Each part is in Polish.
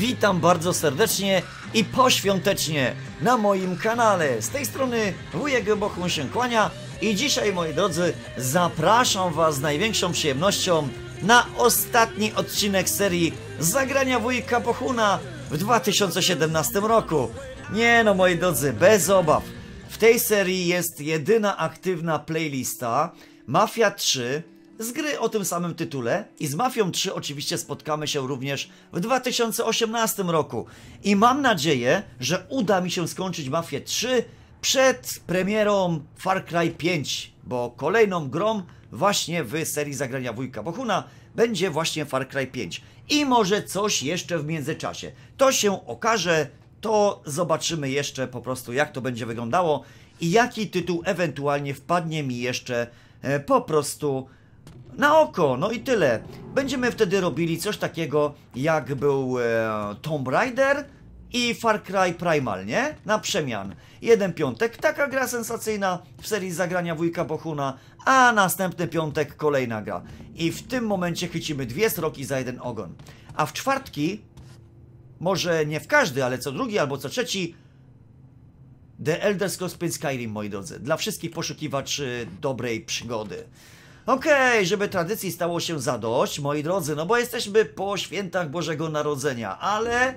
witam bardzo serdecznie i poświątecznie na moim kanale. Z tej strony Wujek Bohun się kłania i dzisiaj, moi drodzy, zapraszam Was z największą przyjemnością na ostatni odcinek serii zagrania Wujka Bohuna w 2017 roku. Nie no, moi drodzy, bez obaw. W tej serii jest jedyna aktywna playlista Mafia 3 z gry o tym samym tytule i z Mafią 3 oczywiście spotkamy się również w 2018 roku. I mam nadzieję, że uda mi się skończyć Mafię 3 przed premierą Far Cry 5, bo kolejną grą właśnie w serii zagrania Wujka Bohuna będzie właśnie Far Cry 5. I może coś jeszcze w międzyczasie. To się okaże, to zobaczymy jeszcze po prostu, jak to będzie wyglądało i jaki tytuł ewentualnie wpadnie mi jeszcze po prostu na oko. No i tyle. Będziemy wtedy robili coś takiego, jak był Tomb Raider i Far Cry Primal, nie? Na przemian. Jeden piątek taka gra sensacyjna w serii zagrania Wujka Bohuna, a następny piątek kolejna gra. I w tym momencie chycimy dwie sroki za jeden ogon. A w czwartki, może nie w każdy, ale co drugi albo co trzeci, The Elder Scrolls Skyrim, moi drodzy. Dla wszystkich poszukiwaczy dobrej przygody. Okej, żeby tradycji stało się zadość, moi drodzy, no bo jesteśmy po świętach Bożego Narodzenia, ale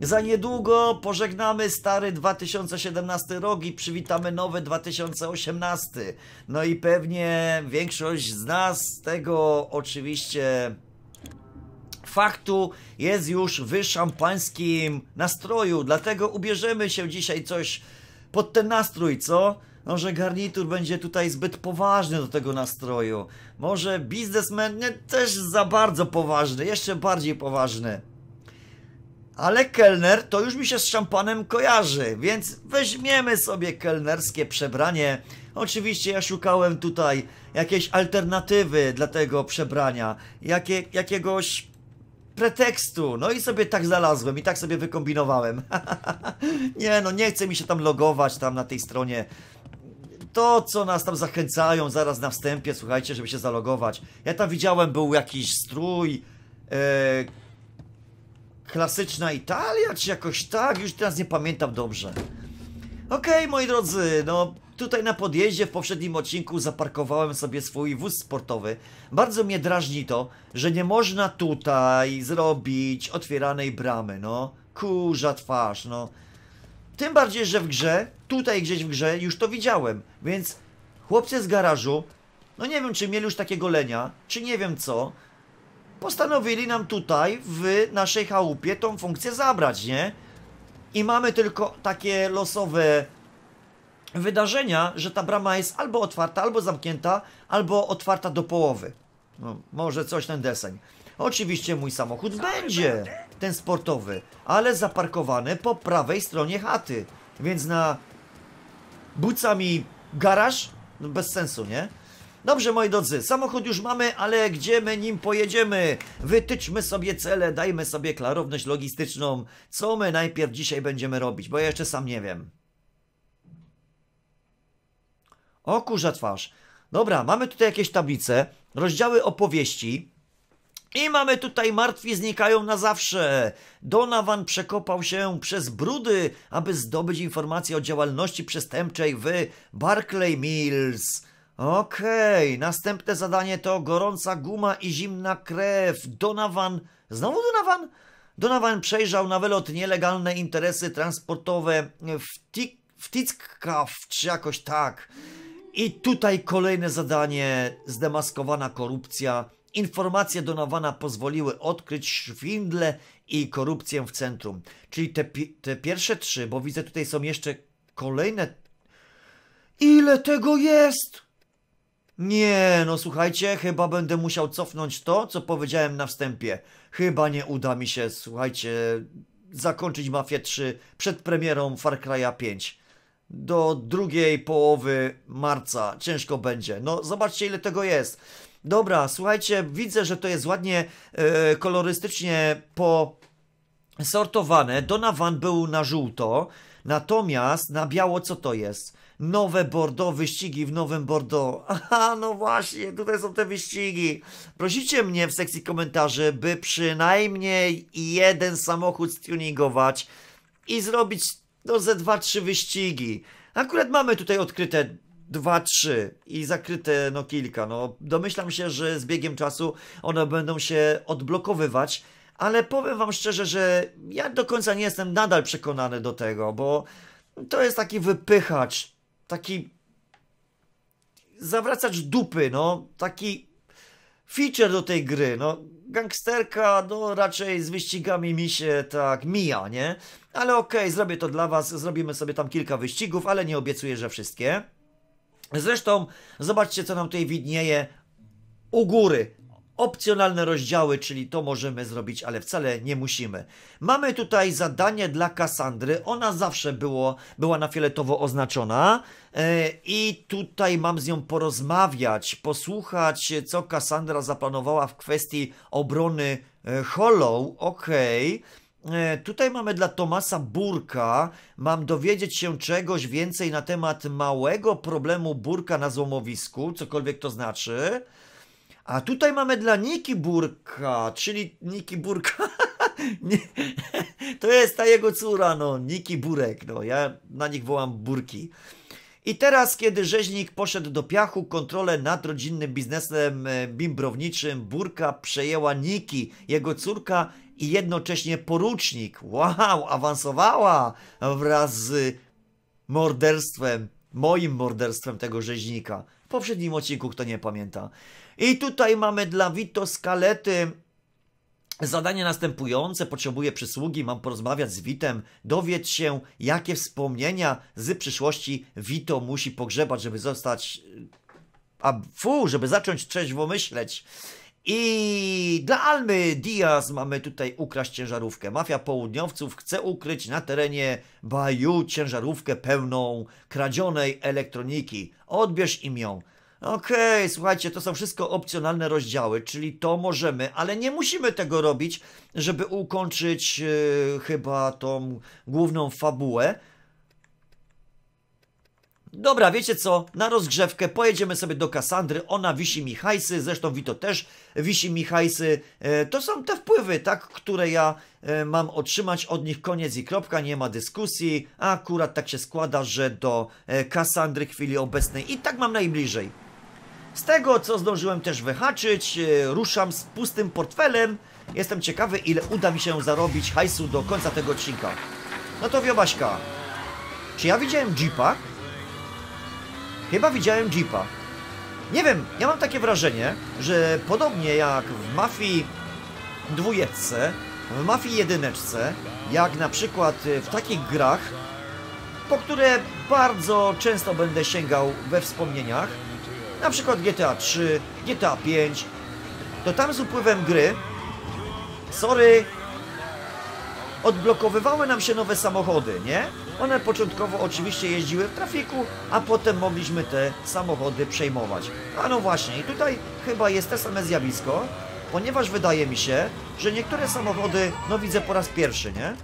za niedługo pożegnamy stary 2017 rok i przywitamy nowy 2018. No i pewnie większość z nas z tego oczywiście faktu jest już w szampańskim nastroju, dlatego ubierzemy się dzisiaj coś pod ten nastrój, co? Może garnitur będzie tutaj zbyt poważny do tego nastroju. Może biznesmen nie, też za bardzo poważny, jeszcze bardziej poważny. Ale kelner to już mi się z szampanem kojarzy, więc weźmiemy sobie kelnerskie przebranie. Oczywiście ja szukałem tutaj jakiejś alternatywy dla tego przebrania, jakiegoś pretekstu, no i sobie tak znalazłem i tak sobie wykombinowałem. Nie no, nie chce mi się tam logować tam na tej stronie. To, co nas tam zachęcają zaraz na wstępie, słuchajcie, żeby się zalogować. Ja tam widziałem, był jakiś strój, klasyczna Italia, czy jakoś tak, już teraz nie pamiętam dobrze. Okej, moi drodzy, no tutaj na podjeździe w poprzednim odcinku zaparkowałem sobie swój wóz sportowy. Bardzo mnie drażni to, że nie można tutaj zrobić otwieranej bramy, no. Kurza twarz, no. Tym bardziej, że w grze, tutaj gdzieś w grze już to widziałem, więc chłopcy z garażu, no nie wiem, czy mieli już takiego lenia, czy nie wiem co, postanowili nam tutaj w naszej chałupie tą funkcję zabrać, nie? I mamy tylko takie losowe wydarzenia, że ta brama jest albo otwarta, albo zamknięta, albo otwarta do połowy. No, może coś ten deseń. Oczywiście mój samochód będzie ten sportowy, ale zaparkowany po prawej stronie chaty. Więc na bucami garaż? No, bez sensu, nie? Dobrze, moi drodzy, samochód już mamy, ale gdzie my nim pojedziemy? Wytyczmy sobie cele, dajmy sobie klarowność logistyczną. Co my najpierw dzisiaj będziemy robić? Bo ja jeszcze sam nie wiem. O kurza twarz. Dobra, mamy tutaj jakieś tablice, rozdziały opowieści. I mamy tutaj martwi znikają na zawsze. Donovan przekopał się przez brudy, aby zdobyć informacje o działalności przestępczej w Barclay Mills. Okej, następne zadanie to gorąca guma i zimna krew. Donovan... Znowu Donovan? Donovan przejrzał na wylot nielegalne interesy transportowe w Tickkaw, czy jakoś tak. I tutaj kolejne zadanie, zdemaskowana korupcja. Informacje Donovana pozwoliły odkryć szwindle i korupcję w centrum. Czyli te pierwsze trzy, bo widzę tutaj są jeszcze kolejne... Ile tego jest? Nie, no słuchajcie, chyba będę musiał cofnąć to, co powiedziałem na wstępie. Chyba nie uda mi się, słuchajcie, zakończyć Mafię 3 przed premierą Far Cry'a 5. Do drugiej połowy marca ciężko będzie. No zobaczcie, ile tego jest. Dobra, słuchajcie, widzę, że to jest ładnie kolorystycznie posortowane. Donovan był na żółto, natomiast na biało co to jest? Nowe Bordeaux, wyścigi w Nowym Bordeaux. Aha, no właśnie, tutaj są te wyścigi. Prosicie mnie w sekcji komentarzy, by przynajmniej jeden samochód stuningować i zrobić no ze 2-3 wyścigi. Akurat mamy tutaj odkryte 2-3 i zakryte no kilka. No, domyślam się, że z biegiem czasu one będą się odblokowywać, ale powiem wam szczerze, że ja do końca nie jestem nadal przekonany do tego, bo to jest taki wypychacz, taki zawracacz dupy, no, taki feature do tej gry, no. Gangsterka, no raczej z wyścigami mi się tak mija, nie? Ale okej, zrobię to dla was, zrobimy sobie tam kilka wyścigów, ale nie obiecuję, że wszystkie. Zresztą zobaczcie, co nam tutaj widnieje u góry. Opcjonalne rozdziały, czyli to możemy zrobić, ale wcale nie musimy. Mamy tutaj zadanie dla Kassandry. Ona zawsze była na fioletowo oznaczona i tutaj mam z nią porozmawiać, posłuchać, co Kassandra zaplanowała w kwestii obrony Hollow. Okej. Tutaj mamy dla Tomasa Burka. Mam dowiedzieć się czegoś więcej na temat małego problemu Burka na złomowisku, cokolwiek to znaczy. A tutaj mamy dla Niki Burka, czyli Niki Burka, to jest ta jego córa, no, Niki Burek, no, ja na nich wołam Burki. I teraz, kiedy rzeźnik poszedł do piachu, kontrolę nad rodzinnym biznesem bimbrowniczym Burka przejęła Niki, jego córka i jednocześnie porucznik. Wow, awansowała wraz z morderstwem, moim morderstwem tego rzeźnika. W poprzednim odcinku, kto nie pamięta. I tutaj mamy dla Vito Scaletty zadanie następujące. Potrzebuję przysługi, mam porozmawiać z Vitem. Dowiedz się, jakie wspomnienia z przyszłości Vito musi pogrzebać, żeby zostać... żeby zacząć trzeźwo myśleć. I dla Almy Diaz mamy tutaj ukraść ciężarówkę. Mafia południowców chce ukryć na terenie Bayou ciężarówkę pełną kradzionej elektroniki. Odbierz im ją. Okej, słuchajcie, to są wszystko opcjonalne rozdziały, czyli to możemy, ale nie musimy tego robić, żeby ukończyć chyba tą główną fabułę. Dobra, wiecie co? Na rozgrzewkę pojedziemy sobie do Kassandry, ona wisi mi hajsy, zresztą Vito też wisi mi hajsy. To są te wpływy, tak, które ja mam otrzymać od nich, koniec i kropka, nie ma dyskusji. A akurat tak się składa, że do Kassandry chwili obecnej i tak mam najbliżej. Z tego, co zdążyłem też wyhaczyć, ruszam z pustym portfelem. Jestem ciekawy, ile uda mi się zarobić hajsu do końca tego odcinka. No to wiobaśka. Czy ja widziałem jeepa? Chyba widziałem jeepa. Nie wiem, ja mam takie wrażenie, że podobnie jak w Mafii 2, w Mafii 1, jak na przykład w takich grach, po które bardzo często będę sięgał we wspomnieniach, na przykład GTA 3, GTA 5, to tam z upływem gry, sorry, odblokowywały nam się nowe samochody, nie? One początkowo oczywiście jeździły w trafiku, a potem mogliśmy te samochody przejmować. A no właśnie, i tutaj chyba jest to same zjawisko, ponieważ wydaje mi się, że niektóre samochody, no widzę po raz pierwszy, nie?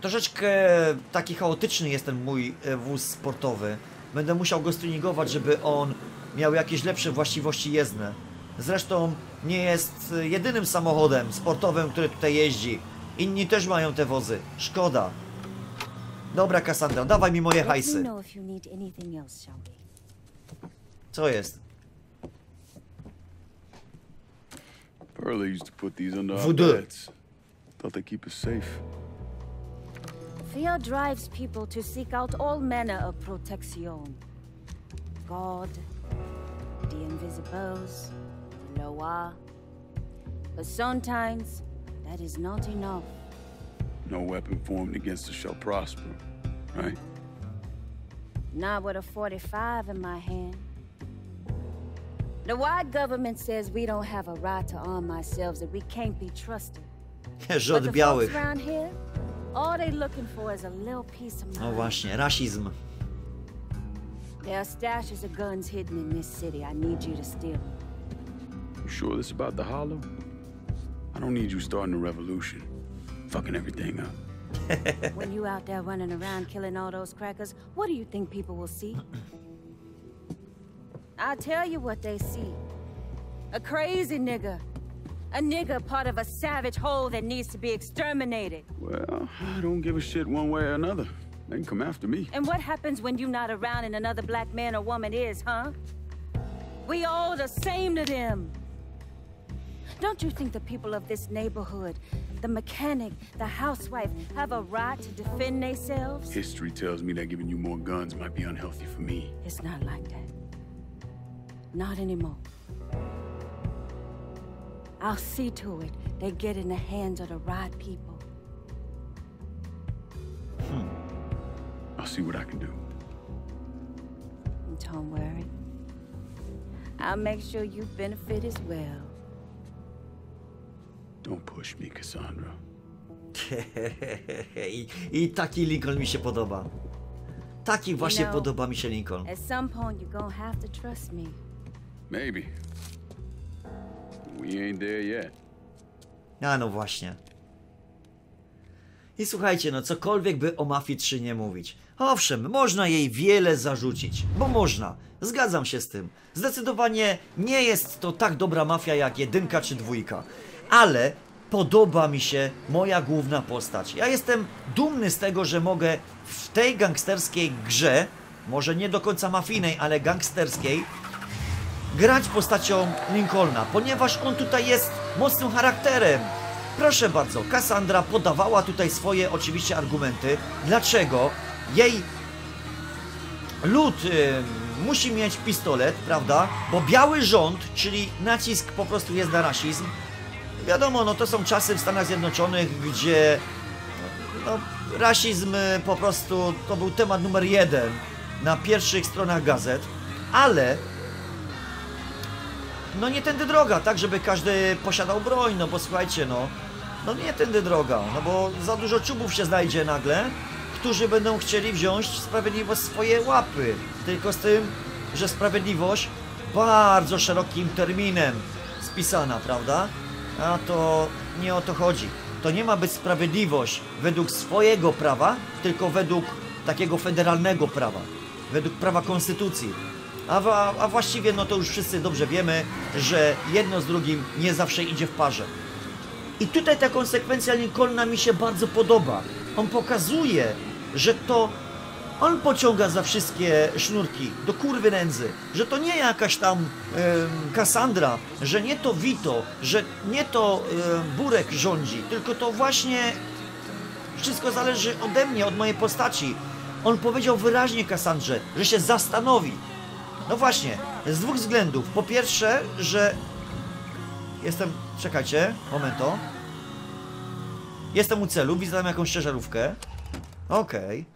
Troszeczkę taki chaotyczny jest ten mój wóz sportowy. Będę musiał go stuningować, żeby on miał jakieś lepsze właściwości jezdne. Zresztą nie jest jedynym samochodem sportowym, który tutaj jeździ. Inni też mają te wozy. Szkoda. Dobra, Kassandra, dawaj mi moje hajsy. Co jest? Voodoo. Fear drives people to seek out all manner of protection. God, the invisibles, the loa. But sometimes that is not enough. No weapon formed against us shall prosper, right? Not with a 45 in my hand. The wide government says we don't have a right to arm ourselves, that we can't be trusted. But the folks around here, all they're looking for is a little piece of money. No właśnie, rasizm. There are stashes of guns hidden in this city. I need you to steal them. You sure this is about the hollow? I don't need you starting a revolution. Fucking everything up. When you out there running around killing all those crackers, what do you think people will see? I'll tell you what they see. A crazy nigga. A nigga part of a savage whole that needs to be exterminated. Well, I don't give a shit one way or another. They can come after me. And what happens when you're not around and another black man or woman is, huh? We all the same to them. Don't you think the people of this neighborhood, the mechanic, the housewife, have a right to defend themselves? History tells me that giving you more guns might be unhealthy for me. It's not like that. Not anymore. I'll see to it they get in the hands of the right people. I'll see what I can do. Don't worry. I'll make sure you benefit as well. Don't push me, Kassandra. I taki Lincoln mi się podoba. Taki właśnie podoba mi się Lincoln. At some point you're gonna have to trust me. Maybe. We ain't there yet. A no właśnie. I słuchajcie, no cokolwiek by o Mafii 3 nie mówić. Owszem, można jej wiele zarzucić, bo można. Zgadzam się z tym. Zdecydowanie nie jest to tak dobra mafia jak 1 czy 2. Ale podoba mi się moja główna postać. Ja jestem dumny z tego, że mogę w tej gangsterskiej grze, może nie do końca mafijnej, ale gangsterskiej, grać postacią Lincolna, ponieważ on tutaj jest mocnym charakterem. Proszę bardzo, Kassandra podawała tutaj swoje oczywiście argumenty, dlaczego jej lud musi mieć pistolet, prawda? Bo biały rząd, czyli nacisk po prostu jest na rasizm. Wiadomo, no to są czasy w Stanach Zjednoczonych, gdzie no, rasizm po prostu to był temat numer 1 na pierwszych stronach gazet, ale no nie tędy droga, tak żeby każdy posiadał broń, no bo słuchajcie, no nie tędy droga, no bo za dużo czubów się znajdzie nagle, którzy będą chcieli wziąć sprawiedliwość w swoje łapy, tylko z tym, że sprawiedliwość bardzo szerokim terminem spisana, prawda? A to nie o to chodzi. To nie ma być sprawiedliwość według swojego prawa, tylko według takiego federalnego prawa, według prawa konstytucji. A właściwie, no to już wszyscy dobrze wiemy, że jedno z drugim nie zawsze idzie w parze. I tutaj ta konsekwencja Lincolna mi się bardzo podoba. On pokazuje, że to on pociąga za wszystkie sznurki, do kurwy nędzy, że to nie jakaś tam Kassandra, że nie to Vito, że nie to Burek rządzi, tylko to właśnie wszystko zależy ode mnie, od mojej postaci. On powiedział wyraźnie Kassandrze, że się zastanowi. No właśnie, z dwóch względów. Po pierwsze, że jestem... czekajcie, momento. Jestem u celu, widzę tam jakąś ciężarówkę. Okej.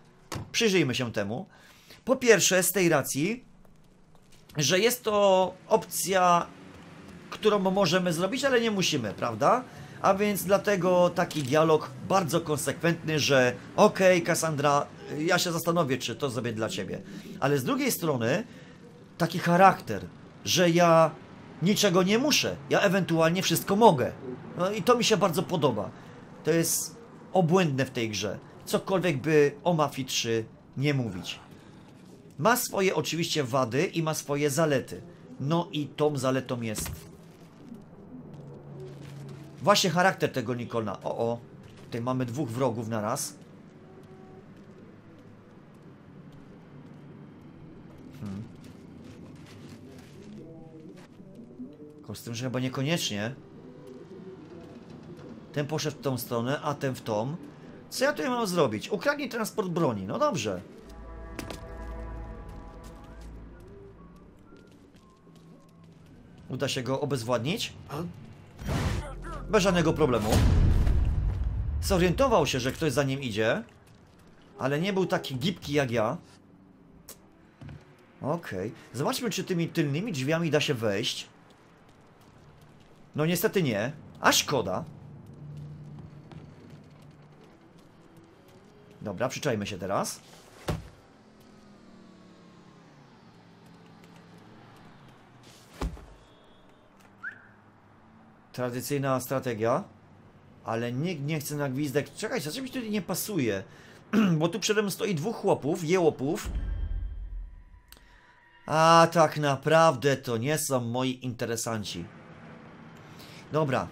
Przyjrzyjmy się temu. Po pierwsze, z tej racji, że jest to opcja, którą możemy zrobić, ale nie musimy, prawda? A więc dlatego taki dialog bardzo konsekwentny, że okej, Kassandra, ja się zastanowię, czy to zrobię dla ciebie. Ale z drugiej strony taki charakter, że ja niczego nie muszę, ja ewentualnie wszystko mogę. No i to mi się bardzo podoba. To jest obłędne w tej grze. Cokolwiek by o Mafii 3 nie mówić. Ma swoje oczywiście wady i ma swoje zalety. No i tą zaletą jest właśnie charakter tego Lincolna. O, tutaj mamy 2 wrogów na raz. Z tym, że chyba niekoniecznie. Ten poszedł w tą stronę, a ten w tą. Co ja tutaj mam zrobić? Ukradnij transport broni. No dobrze. Uda się go obezwładnić? Bez żadnego problemu. Zorientował się, że ktoś za nim idzie. Ale nie był taki gibki jak ja. Okej. Zobaczmy, czy tymi tylnymi drzwiami da się wejść. No niestety nie. A szkoda. Dobra, przyczajmy się teraz. Tradycyjna strategia. ale nikt nie chce na gwizdek. Czekaj, co mi tutaj nie pasuje? Bo tu przede mną stoi dwóch chłopów, jełopów. A tak naprawdę to nie są moi interesanci. Dobra,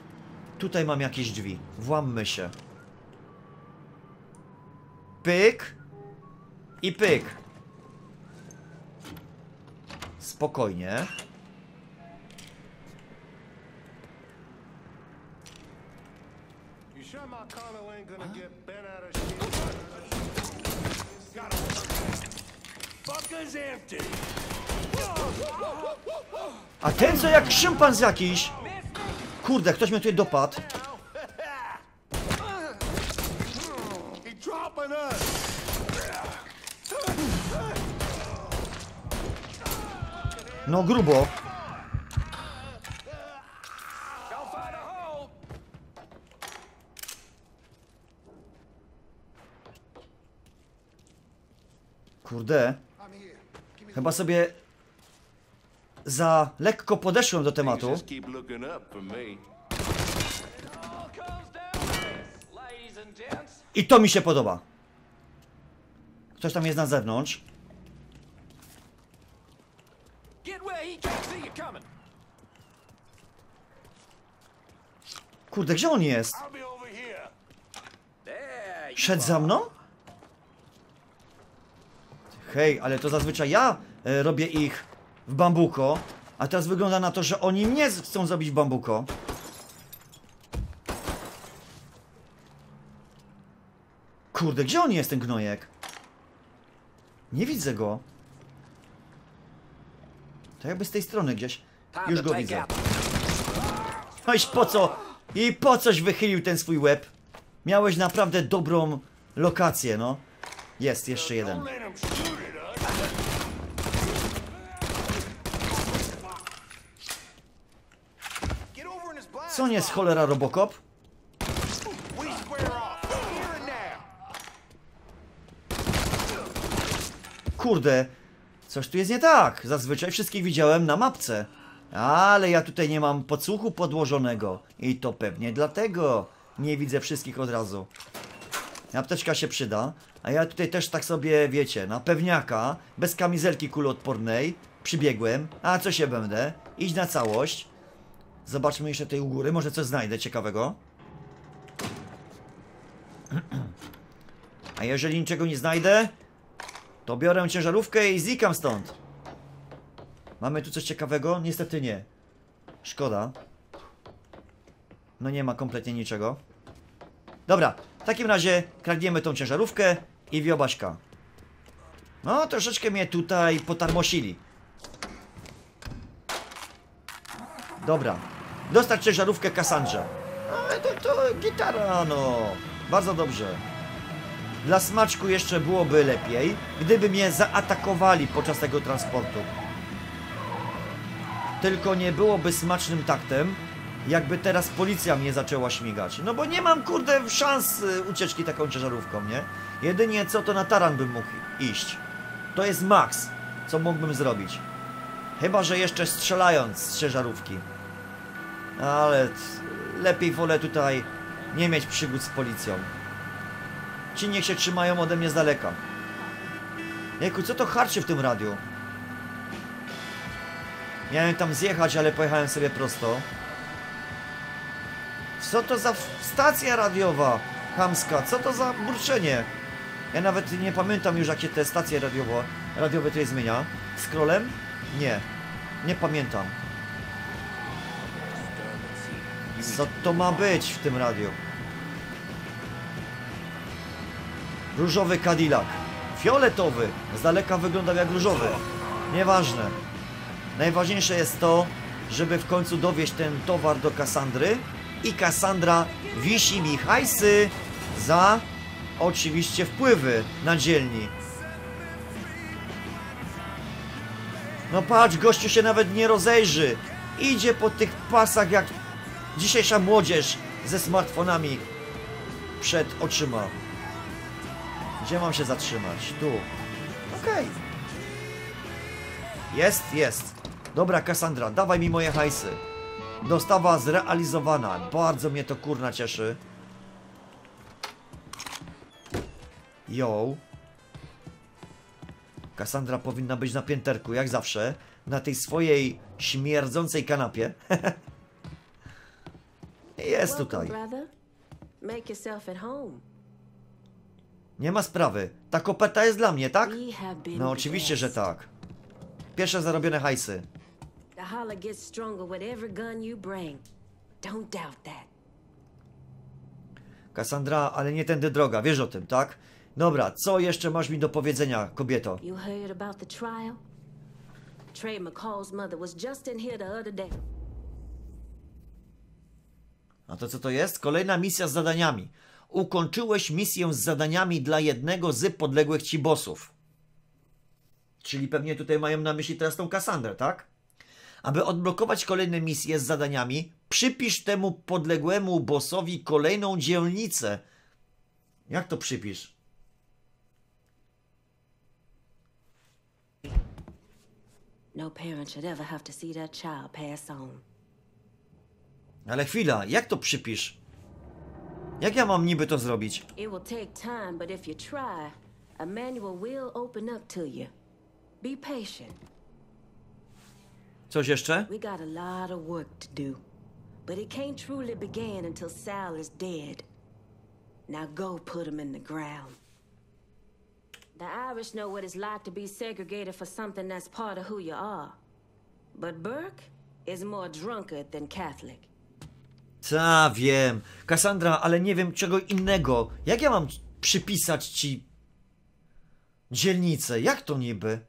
tutaj mam jakieś drzwi. Włammy się. Pyk. I pyk. Spokojnie. A ten co jak szympans jakiś. Kurde, ktoś mnie tutaj dopadł. No grubo. Kurde. Chyba sobie za lekko podeszłem do tematu. I to mi się podoba. Ktoś tam jest na zewnątrz. Kurde, gdzie on jest? Szedł za mną? Hej, ale to zazwyczaj ja robię ich w bambuko, a teraz wygląda na to, że oni mnie chcą zabić w bambuko. Kurde, gdzie on jest, ten gnojek? Nie widzę go. To jakby z tej strony gdzieś. Już go widzę. No iż po co? I po coś wychylił ten swój łeb? Miałeś naprawdę dobrą lokację, no. Jest, jeszcze jeden. Co nie jest cholera Robocop? Kurde, coś tu jest nie tak. Zazwyczaj wszystkich widziałem na mapce. Ale ja tutaj nie mam podsłuchu podłożonego. I to pewnie dlatego nie widzę wszystkich od razu. Apteczka się przyda. A ja tutaj też tak sobie, wiecie, na pewniaka, bez kamizelki kuloodpornej, przybiegłem. A co się będę? Iść na całość. Zobaczmy jeszcze tej u góry, może coś znajdę ciekawego. A jeżeli niczego nie znajdę, to biorę ciężarówkę i znikam stąd. Mamy tu coś ciekawego? Niestety nie. Szkoda. No nie ma kompletnie niczego. Dobra, w takim razie kradniemy tą ciężarówkę i wiobaśka. No, troszeczkę mnie tutaj potarmosili. Dobra. Dostać ciężarówkę Kassandrze. Ale to gitara, no. Bardzo dobrze. Dla smaczku jeszcze byłoby lepiej, gdyby mnie zaatakowali podczas tego transportu. Tylko nie byłoby smacznym taktem, jakby teraz policja mnie zaczęła śmigać. No bo nie mam, kurde, szans ucieczki taką ciężarówką, nie? Jedynie co to na taran bym mógł iść. To jest maks, co mógłbym zrobić. Chyba że jeszcze strzelając z ciężarówki. Ale lepiej wolę tutaj nie mieć przygód z policją. Ci niech się trzymają ode mnie z daleka. Jejku, co to harczy w tym radiu? Miałem tam zjechać, ale pojechałem sobie prosto. Co to za stacja radiowa chamska? Co to za burczenie? Ja nawet nie pamiętam już, jakie te stacje radiowe tutaj zmienia. Scrollem? Nie. Nie pamiętam. Co to ma być w tym radiu? Różowy Cadillac. Fioletowy. Z daleka wyglądał jak różowy. Nieważne. Najważniejsze jest to, żeby w końcu dowieźć ten towar do Kassandry. I Kassandra wisi mi hajsy za oczywiście wpływy na dzielni. No patrz, gościu się nawet nie rozejrzy. Idzie po tych pasach jak dzisiejsza młodzież ze smartfonami przed oczyma. Gdzie mam się zatrzymać? Tu. Okej. Jest, jest. Dobra, Kassandra, dawaj mi moje hajsy. Dostawa zrealizowana. Bardzo mnie to kurna cieszy. Yo. Kassandra powinna być na pięterku, jak zawsze. Na tej swojej śmierdzącej kanapie. Jest tutaj. Nie ma sprawy. Ta kopeta jest dla mnie, tak? No oczywiście, że tak. Pierwsze zarobione hajsy. Kassandra, ale nie tędy droga, wiesz o tym, tak? Dobra, co jeszcze masz mi do powiedzenia, kobieto? A to co to jest? Kolejna misja z zadaniami. Ukończyłeś misję z zadaniami dla jednego z podległych ci bossów. Czyli pewnie tutaj mają na myśli teraz tą Kassandrę, tak? Aby odblokować kolejne misje z zadaniami, przypisz temu podległemu bossowi kolejną dzielnicę. Jak to przypisz? Ale chwila, jak to przypisz? Jak ja mam niby to zrobić? Coś jeszcze? The Irish know what it's like to be segregated for something that's part of who you are. But Burke is more drunkard than Catholic. Ta, wiem. Kassandra, ale nie wiem czego innego. Jak ja mam przypisać ci dzielnicę? Jak to niby?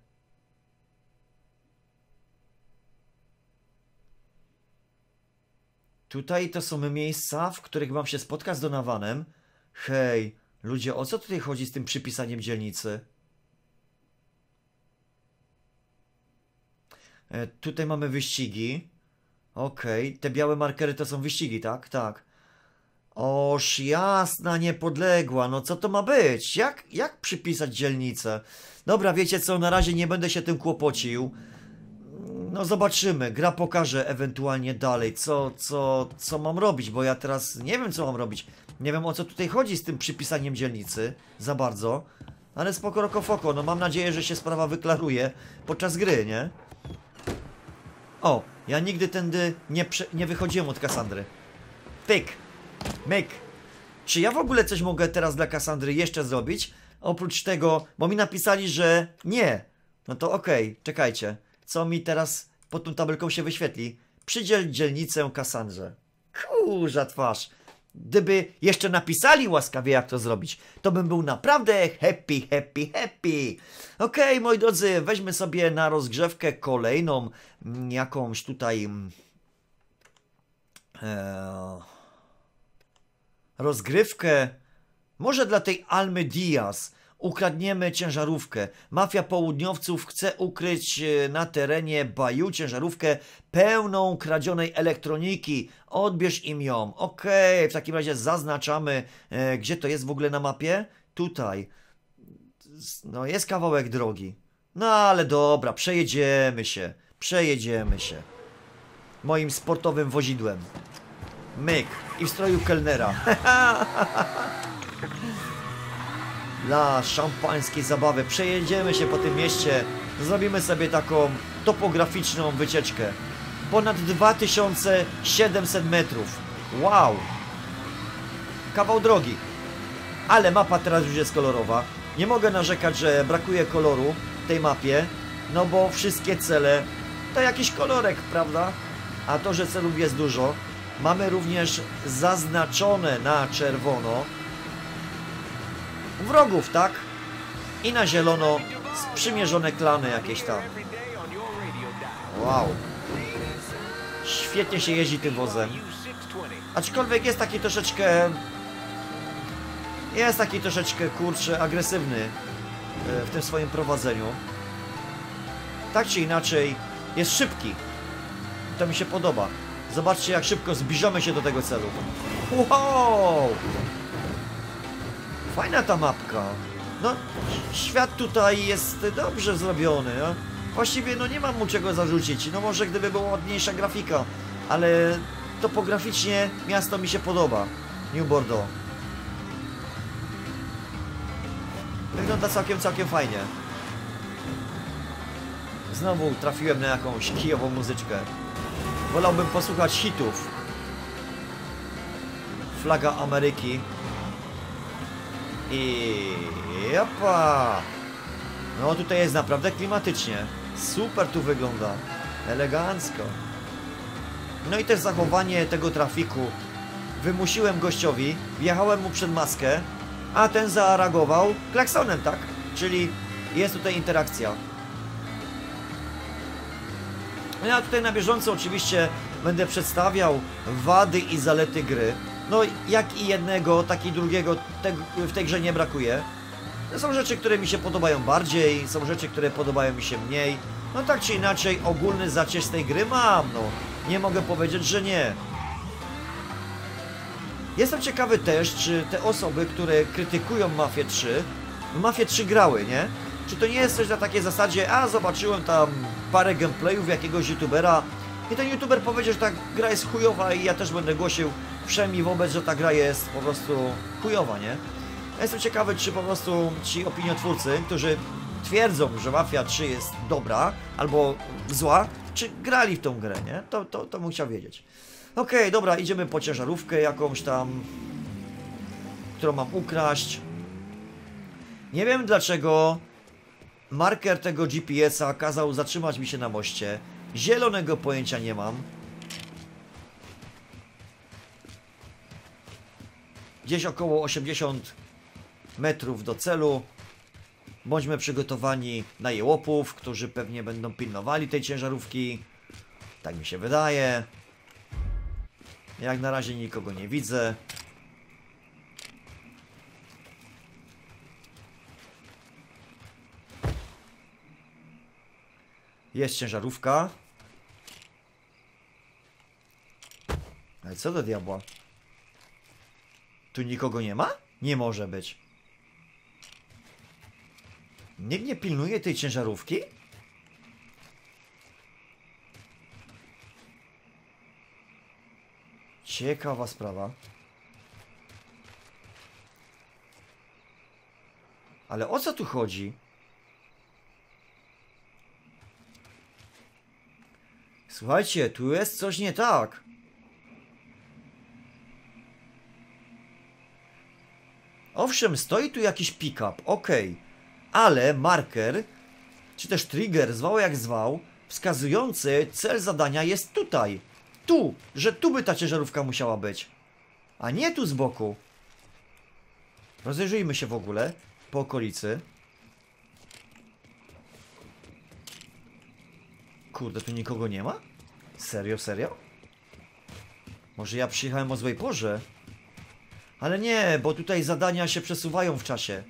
Tutaj to są miejsca, w których mam się spotkać z Donovanem. Hej. Ludzie, o co tutaj chodzi z tym przypisaniem dzielnicy? Tutaj mamy wyścigi. Okej, te białe markery to są wyścigi, tak? Tak. Oż jasna niepodległa, no co to ma być? Jak przypisać dzielnicę? Dobra, wiecie co, na razie nie będę się tym kłopocił. No zobaczymy, gra pokaże ewentualnie dalej, co mam robić, bo ja teraz nie wiem co mam robić. Nie wiem o co tutaj chodzi z tym przypisaniem dzielnicy za bardzo, ale spoko rokofoko, no mam nadzieję, że się sprawa wyklaruje podczas gry, nie? O, ja nigdy tędy nie wychodziłem od Kassandry. Pyk, myk. Czy ja w ogóle coś mogę teraz dla Kassandry jeszcze zrobić? Oprócz tego, bo mi napisali, że nie. No to okej, czekajcie. Co mi teraz pod tą tabelką się wyświetli? Przydziel dzielnicę Kassandrze. Kurza twarz. Gdyby jeszcze napisali łaskawie jak to zrobić, to bym był naprawdę happy, happy, happy. Okej, moi drodzy, weźmy sobie na rozgrzewkę kolejną jakąś tutaj rozgrywkę. Może dla tej Almy Diaz. Ukradniemy ciężarówkę. Mafia południowców chce ukryć na terenie Baju ciężarówkę pełną kradzionej elektroniki. Odbierz im ją. Okej, w takim razie zaznaczamy, gdzie to jest w ogóle na mapie? Tutaj. No jest kawałek drogi. No ale dobra, przejedziemy się. Przejedziemy się. Moim sportowym wozidłem. Myk. I w stroju kelnera. Dla szampańskiej zabawy przejedziemy się po tym mieście, zrobimy sobie taką topograficzną wycieczkę. Ponad 2700 metrów. Wow! Kawał drogi. Ale mapa teraz już jest kolorowa. Nie mogę narzekać, że brakuje koloru tej mapie, no bo wszystkie cele to jakiś kolorek, prawda? A to, że celów jest dużo, mamy również zaznaczone na czerwono wrogów, tak? I na zielono sprzymierzone klany jakieś tam. Wow. Świetnie się jeździ tym wozem. Aczkolwiek jest taki troszeczkę... Jest taki troszeczkę, kurczę, agresywny w tym swoim prowadzeniu. Tak czy inaczej jest szybki. To mi się podoba. Zobaczcie jak szybko zbliżamy się do tego celu. Wow! Fajna ta mapka. No, świat tutaj jest dobrze zrobiony. No. Właściwie no nie mam mu czego zarzucić. No może gdyby była ładniejsza grafika, ale topograficznie miasto mi się podoba. New Bordeaux. Wygląda całkiem fajnie. Znowu trafiłem na jakąś kijową muzyczkę. Wolałbym posłuchać hitów. Flaga Ameryki. I... Japa! No tutaj jest naprawdę klimatycznie. Super tu wygląda. Elegancko. No i też zachowanie tego trafiku. Wymusiłem gościowi, wjechałem mu przed maskę, a ten zareagował klaksonem, tak? Czyli jest tutaj interakcja. Ja tutaj na bieżąco oczywiście będę przedstawiał wady i zalety gry. No jak i jednego, tak i drugiego w tej grze nie brakuje. Są rzeczy, które mi się podobają bardziej, są rzeczy, które podobają mi się mniej. No tak czy inaczej ogólny zacieś tej gry mam, no. Nie mogę powiedzieć, że nie. Jestem ciekawy też, czy te osoby, które krytykują Mafię 3, w Mafię 3 grały, nie? Czy to nie jest coś na takiej zasadzie, a zobaczyłem tam parę gameplayów jakiegoś youtubera i ten youtuber powiedział, że ta gra jest chujowa i ja też będę głosił wszemi wobec, że ta gra jest po prostu chujowa, nie? Ja jestem ciekawy, czy po prostu ci opiniotwórcy, którzy twierdzą, że Mafia 3 jest dobra albo zła, czy grali w tą grę, nie? To bym chciał wiedzieć. Okej, dobra, idziemy po ciężarówkę jakąś tam, którą mam ukraść. Nie wiem dlaczego marker tego GPS-a kazał zatrzymać mi się na moście. Zielonego pojęcia nie mam. Gdzieś około 80 metrów do celu. Bądźmy przygotowani na jełopów, którzy pewnie będą pilnowali tej ciężarówki. Tak mi się wydaje. Jak na razie nikogo nie widzę. Jest ciężarówka. Ale co do diabła? Tu nikogo nie ma? Nie może być. Nikt nie pilnuje tej ciężarówki? Ciekawa sprawa. Ale o co tu chodzi? Słuchajcie, tu jest coś nie tak. Owszem, stoi tu jakiś pick-up, okej. Ale marker, czy też trigger, zwał jak zwał, wskazujący cel zadania jest tutaj. Tu, że tu by ta ciężarówka musiała być. A nie tu z boku. Rozejrzyjmy się w ogóle po okolicy. Kurde, tu nikogo nie ma? Serio, serio? Może ja przyjechałem o złej porze? Ale nie, bo tutaj zadania się przesuwają w czasie.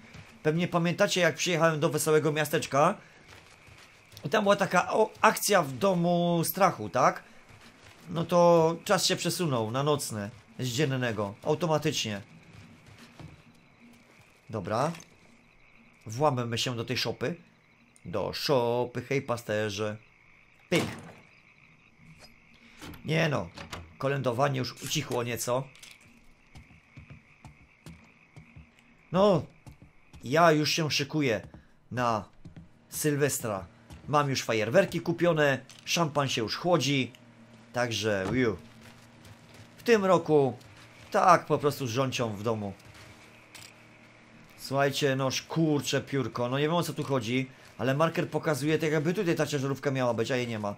Pewnie pamiętacie, jak przyjechałem do Wesołego Miasteczka i tam była taka akcja w domu strachu, tak? No to czas się przesunął na nocny z dziennego, automatycznie. Dobra. Włamymy się do tej szopy. Do szopy, hej pasterze. Pyk. Nie no, kolędowanie już ucichło nieco. No, ja już się szykuję na Sylwestra. Mam już fajerwerki kupione, szampan się już chłodzi. Także w tym roku tak po prostu rządźą w domu. Słuchajcie, noż kurcze piórko. No nie wiem o co tu chodzi, ale marker pokazuje tak jakby tutaj ta ciężarówka miała być, a jej nie ma.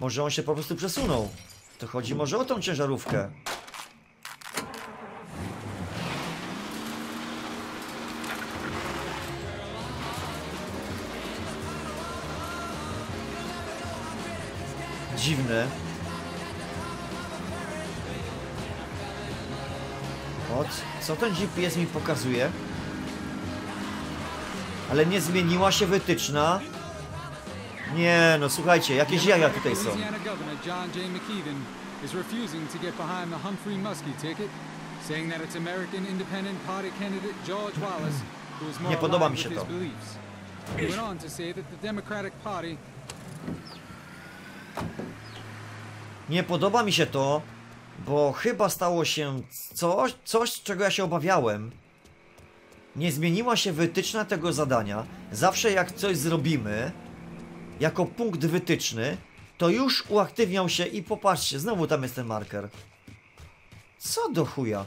Może on się po prostu przesunął. To chodzi może o tą ciężarówkę. Dziwne. Co ten GPS mi pokazuje? Ale nie zmieniła się wytyczna. Nie no, słuchajcie, jakieś jaja tutaj są. Nie podoba mi się to. Nie podoba mi się to. Bo chyba stało się coś, czego ja się obawiałem. nie zmieniła się wytyczna tego zadania. Zawsze jak coś zrobimy, jako punkt wytyczny, to już uaktywniał się i popatrzcie, znowu tam jest ten marker. Co do chuja?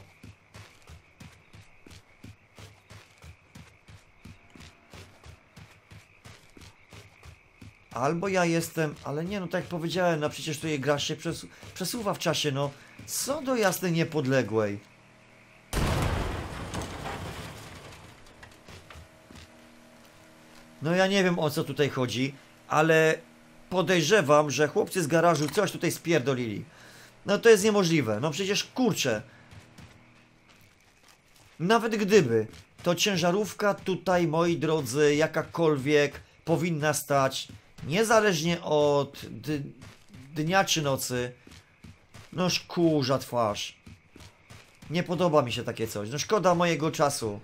Albo ja jestem, ale nie, no tak jak powiedziałem, no przecież tutaj gra się przesuwa w czasie, no. Co do jasnej niepodległej. No ja nie wiem, o co tutaj chodzi, ale podejrzewam, że chłopcy z garażu coś tutaj spierdolili. No to jest niemożliwe, no przecież kurczę. Nawet gdyby, to ciężarówka tutaj, moi drodzy, jakakolwiek powinna stać, niezależnie od dnia czy nocy. No kurza twarz. Nie podoba mi się takie coś. No szkoda mojego czasu.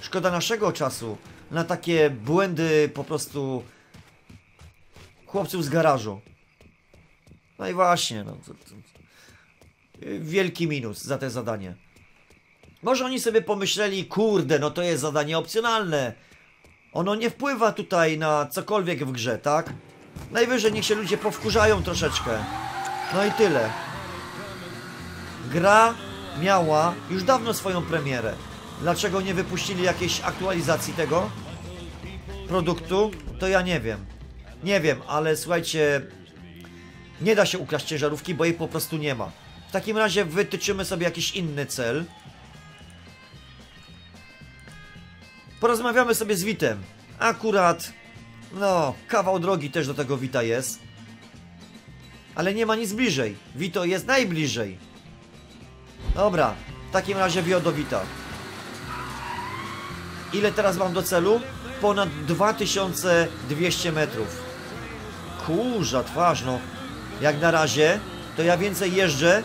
Szkoda naszego czasu na takie błędy po prostu chłopców z garażu. No i właśnie, no. Wielki minus za te zadanie. Może oni sobie pomyśleli, kurde, no to jest zadanie opcjonalne. Ono nie wpływa tutaj na cokolwiek w grze, tak? Najwyżej niech się ludzie powkurzają troszeczkę. No i tyle. Gra miała już dawno swoją premierę. Dlaczego nie wypuścili jakiejś aktualizacji tego produktu? To ja nie wiem. Nie wiem, ale słuchajcie, nie da się ukraść ciężarówki, bo jej po prostu nie ma. W takim razie wytyczymy sobie jakiś inny cel. Porozmawiamy sobie z Witem. Akurat, no, kawał drogi też do tego Wita jest. Ale nie ma nic bliżej. Vito jest najbliżej. Dobra, w takim razie wio do Wita. Ile teraz mam do celu? Ponad 2200 metrów. Kurza twarz, no. Jak na razie, to ja więcej jeżdżę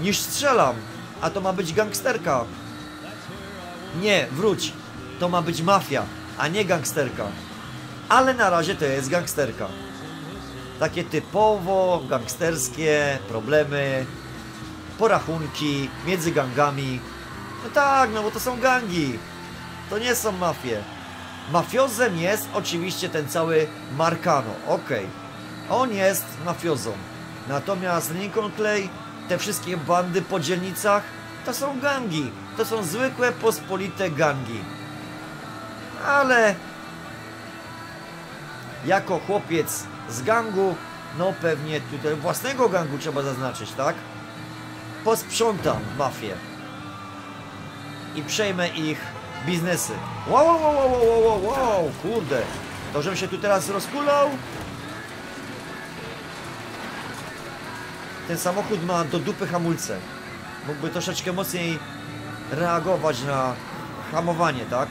niż strzelam. A to ma być gangsterka. Nie, wróć. To ma być mafia, a nie gangsterka. Ale na razie to jest gangsterka. Takie typowo gangsterskie problemy, porachunki między gangami. No tak, no bo to są gangi. To nie są mafie. Mafiozem jest oczywiście ten cały Marcano. Okej. On jest mafiozą. Natomiast Lincoln Clay, te wszystkie bandy po dzielnicach, to są gangi. To są zwykłe, pospolite gangi. Ale jako chłopiec z gangu, no pewnie tutaj własnego gangu trzeba zaznaczyć, tak? Posprzątam mafię i przejmę ich biznesy. Wow, kurde. To żebym się tu teraz rozkulał. Ten samochód ma do dupy hamulce. Mógłby troszeczkę mocniej reagować na hamowanie, tak?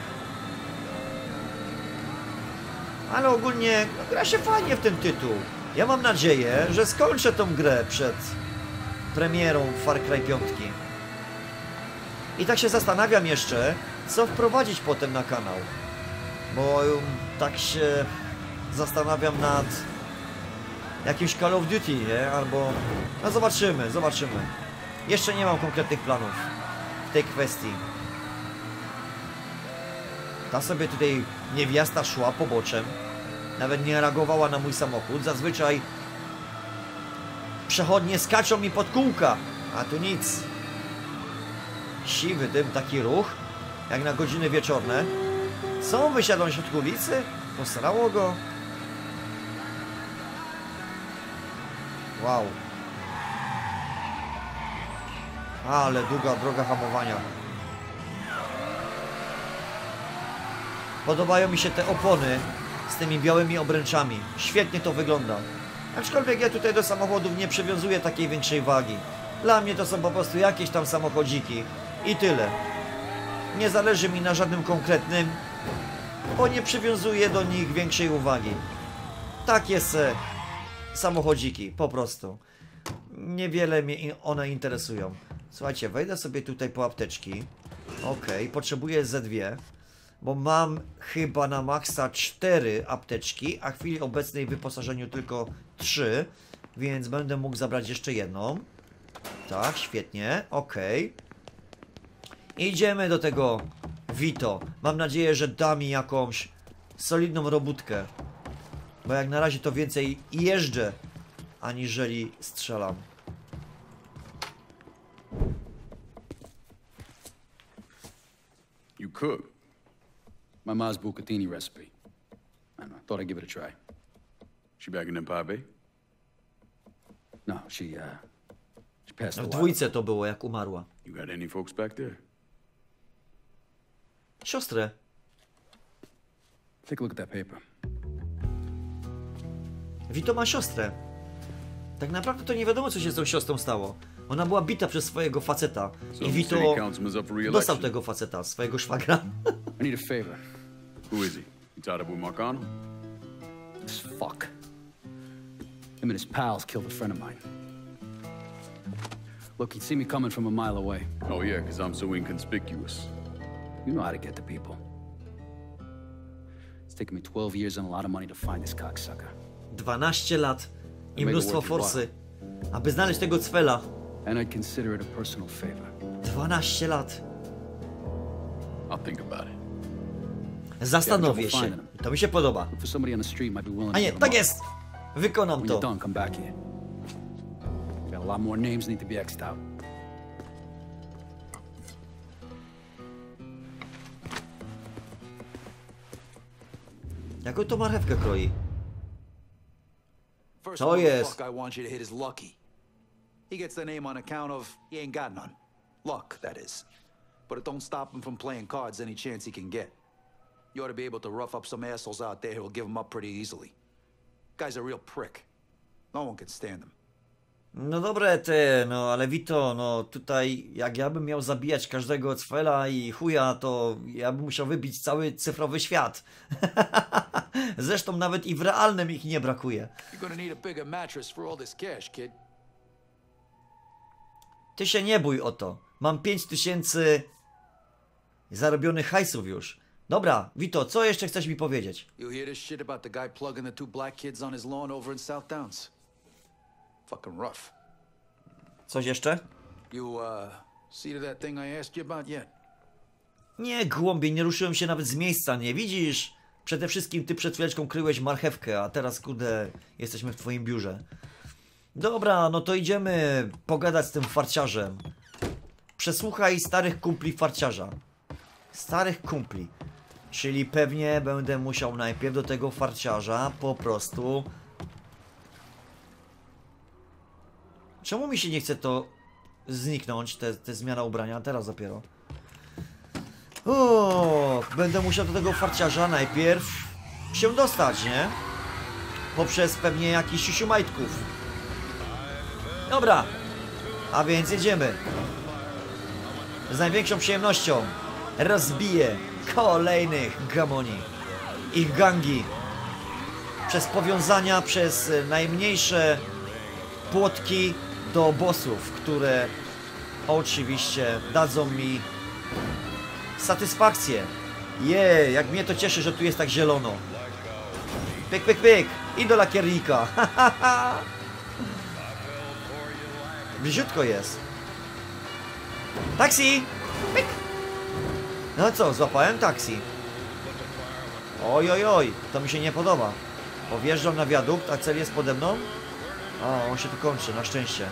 Ale ogólnie no, gra się fajnie w ten tytuł. Ja mam nadzieję, że skończę tą grę przed premierą Far Cry 5. I tak się zastanawiam jeszcze, co wprowadzić potem na kanał. Bo tak się zastanawiam nad jakimś Call of Duty, nie? Albo... No zobaczymy, zobaczymy. Jeszcze nie mam konkretnych planów w tej kwestii. Ta sobie tutaj niewiasta szła poboczem. Nawet nie reagowała na mój samochód. Zazwyczaj przechodnie skaczą mi pod kółka. A tu nic. Siwy dym, taki ruch. Jak na godziny wieczorne. Co? Wysiadł się od ulicy? Posrało go. Wow. Ale długa droga hamowania. Podobają mi się te opony z tymi białymi obręczami. Świetnie to wygląda. Aczkolwiek ja tutaj do samochodów nie przywiązuję takiej większej wagi. Dla mnie to są po prostu jakieś tam samochodziki. I tyle. Nie zależy mi na żadnym konkretnym, bo nie przywiązuję do nich większej uwagi. Takie se samochodziki, po prostu. Niewiele mnie one interesują. Słuchajcie, wejdę sobie tutaj po apteczki. Okej, potrzebuję ze dwie. Bo mam chyba na maksa 4 apteczki, a w chwili obecnej w wyposażeniu tylko 3, więc będę mógł zabrać jeszcze jedną. Tak, świetnie, ok. Idziemy do tego Vito. Mam nadzieję, że da mi jakąś solidną robótkę. Bo jak na razie to więcej jeżdżę, aniżeli strzelam. You cook. My mom's bucatini recipe. I don't know, thought I'd give it a try. She back in Zimbabwe? No, she passed away. W dwójce to było, jak umarła. You got any folks back there? Siostrę. Take a look at that paper. Vito ma siostrę. Tak naprawdę to nie wiadomo, co się z tą siostrą stało. Ona była bita przez swojego faceta. I Vito dostał tego faceta, swojego szwagra. I need a favor. Who is he? You tied up with Marcano? This fuck. Him and his pals killed a friend of mine. Look, he'd see me coming from a mile away. Oh yeah, because I'm so inconspicuous. You know how to get to people. It's taken me 12 years and a lot of money to find this cocksucker. 12 lat i mnóstwo forsy, aby znaleźć tego cwela. 12 lat. Zastanowię się. To mi się podoba. A nie, tak jest! Wykonam to. Jaką to marchewkę kroi? To jest. He gets the name on account of he ain't got none. Luck, that is. But it don't stop him from playing cards any chance he can get. You ought to be able to rough up some assholes out there who'll give him up pretty easily. Guy's a real prick. No one can stand him. No dobre ty, no ale Vito, no tutaj jak ja bym miał zabijać każdego cwela i chuja, to ja bym musiał wybić cały cyfrowy świat. Zresztą nawet i w realnym ich nie brakuje. You're gonna need a bigger mattress for all this cash, kid. Ty się nie bój o to. Mam 5000 zarobionych hajsów już. Dobra, Vito, co jeszcze chcesz mi powiedzieć? You hear this shit about the guy plugging the two black kids on his lawn over in South Downs? Fucking rough. Coś jeszcze? You see that thing I asked you about yet? Nie, głąbie, nie ruszyłem się nawet z miejsca, nie widzisz? Przede wszystkim ty przed chwileczką kryłeś marchewkę, a teraz kurde, jesteśmy w twoim biurze. Dobra, no to idziemy pogadać z tym farciarzem. Przesłuchaj starych kumpli farciarza. Starych kumpli. Czyli pewnie będę musiał najpierw do tego farciarza po prostu... Czemu mi się nie chce to zniknąć, te zmiana ubrania? Teraz dopiero. O, będę musiał do tego farciarza najpierw się dostać, nie? Poprzez pewnie jakichś siusiu majtków. Dobra, a więc jedziemy. Z największą przyjemnością rozbiję kolejnych gamoni. Ich gangi. Przez powiązania, przez najmniejsze płotki do bossów, które oczywiście dadzą mi satysfakcję. Jej, jak mnie to cieszy, że tu jest tak zielono. Pyk, pyk, pyk. I do lakiernika. Bliziutko jest. Taksi! Pik! No co, złapałem taksi. Oj, oj, oj, to mi się nie podoba. Powjeżdżam na wiadukt, a cel jest pode mną. O, on się tu kończy, na szczęście.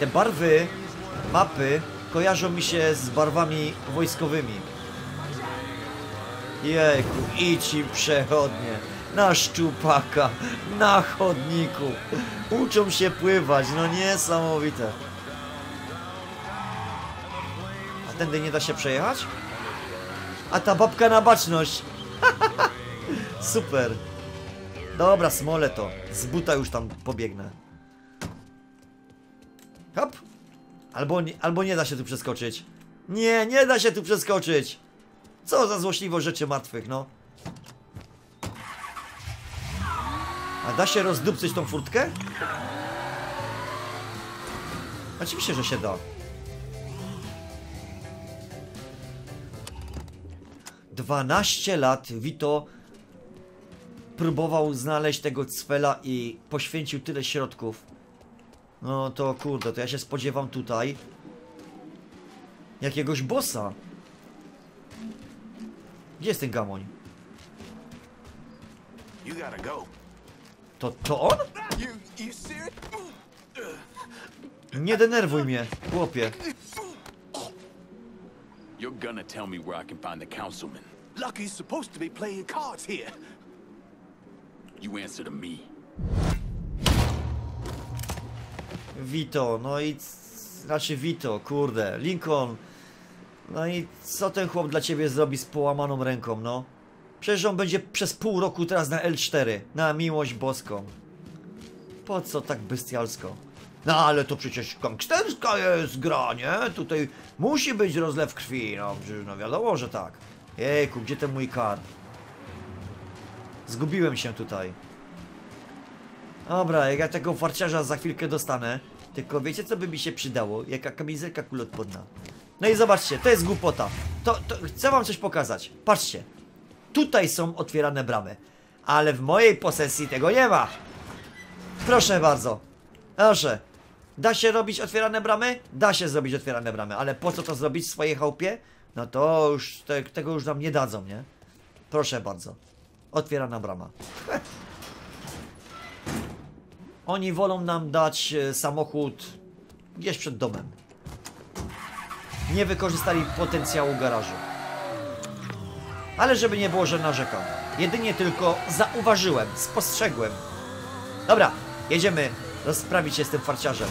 Te barwy mapy kojarzą mi się z barwami wojskowymi. Jejku, i ci przechodnie. Na szczupaka, na chodniku. Uczą się pływać, no niesamowite. A tędy nie da się przejechać? A ta babka na baczność. Super. Dobra, smolę to. Z buta już tam pobiegnę. Hop. Albo nie da się tu przeskoczyć. Nie, nie da się tu przeskoczyć. Co za złośliwość rzeczy martwych, no. A da się rozdupcyć tą furtkę? Oczywiście, że się da. Dwanaście lat Vito próbował znaleźć tego cwela i poświęcił tyle środków. No to kurde, to ja się spodziewam tutaj Jakiegoś bossa. Gdzie jest ten gamoń? To on? Nie denerwuj mnie, chłopie. You're gonna tell me where I can find the councilman. Lucky's supposed to be playing cards here. You answer to me. Vito, no i... Znaczy Vito, kurde, Lincoln. No i co ten chłop dla ciebie zrobi z połamaną ręką, no? Przecież on będzie przez pół roku teraz na L4. Na miłość boską. Po co tak bestialsko? No ale to przecież gangsterska jest gra, nie? Tutaj musi być rozlew krwi. No przecież no wiadomo, że tak. Jejku, gdzie ten mój kar? Zgubiłem się tutaj. Dobra, jak ja tego farciarza za chwilkę dostanę. Tylko wiecie co by mi się przydało? Jaka kamizelka kulotporna. No i zobaczcie, to jest głupota. Chcę wam coś pokazać. Patrzcie. Tutaj są otwierane bramy. Ale w mojej posesji tego nie ma. Proszę bardzo. Proszę. Da się robić otwierane bramy? Da się zrobić otwierane bramy. Ale po co to zrobić w swojej chałupie? No to już, tego już nam nie dadzą, nie? Proszę bardzo. Otwierana brama. Oni wolą nam dać samochód gdzieś przed domem. Nie wykorzystali potencjału garażu. Ale żeby nie było, że narzekam. Jedynie tylko zauważyłem, spostrzegłem. Dobra, jedziemy rozprawić się z tym farciarzem.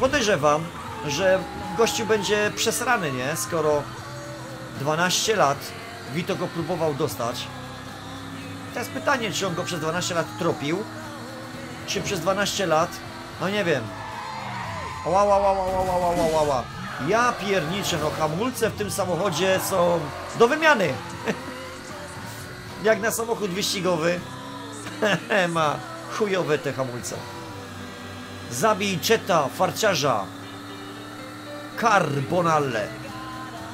Podejrzewam, że gościu będzie przesrany, nie? Skoro 12 lat Vito go próbował dostać. Teraz pytanie, czy on go przez 12 lat tropił? Czy przez 12 lat? No nie wiem. Ła. Ja pierniczę, no hamulce w tym samochodzie są do wymiany. Jak na samochód wyścigowy. Ma chujowe te hamulce. Zabij czeta, farciarza. Carbonale.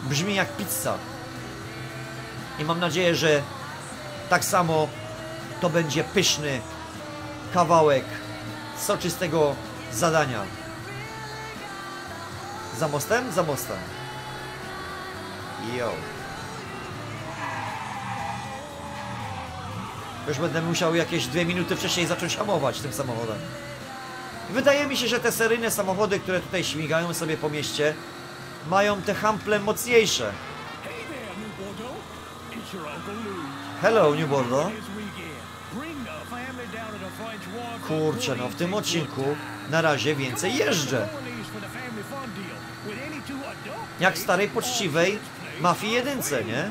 Brzmi jak pizza. I mam nadzieję, że tak samo to będzie pyszny kawałek soczystego zadania. Za mostem? Za mostem. Jo. Już będę musiał jakieś 2 minuty wcześniej zacząć hamować tym samochodem. Wydaje mi się, że te seryjne samochody, które tutaj śmigają sobie po mieście, mają te hample mocniejsze. Hello, New Bordeaux. Kurczę, no w tym odcinku na razie więcej jeżdżę. Jak w starej, poczciwej Mafii 1, nie?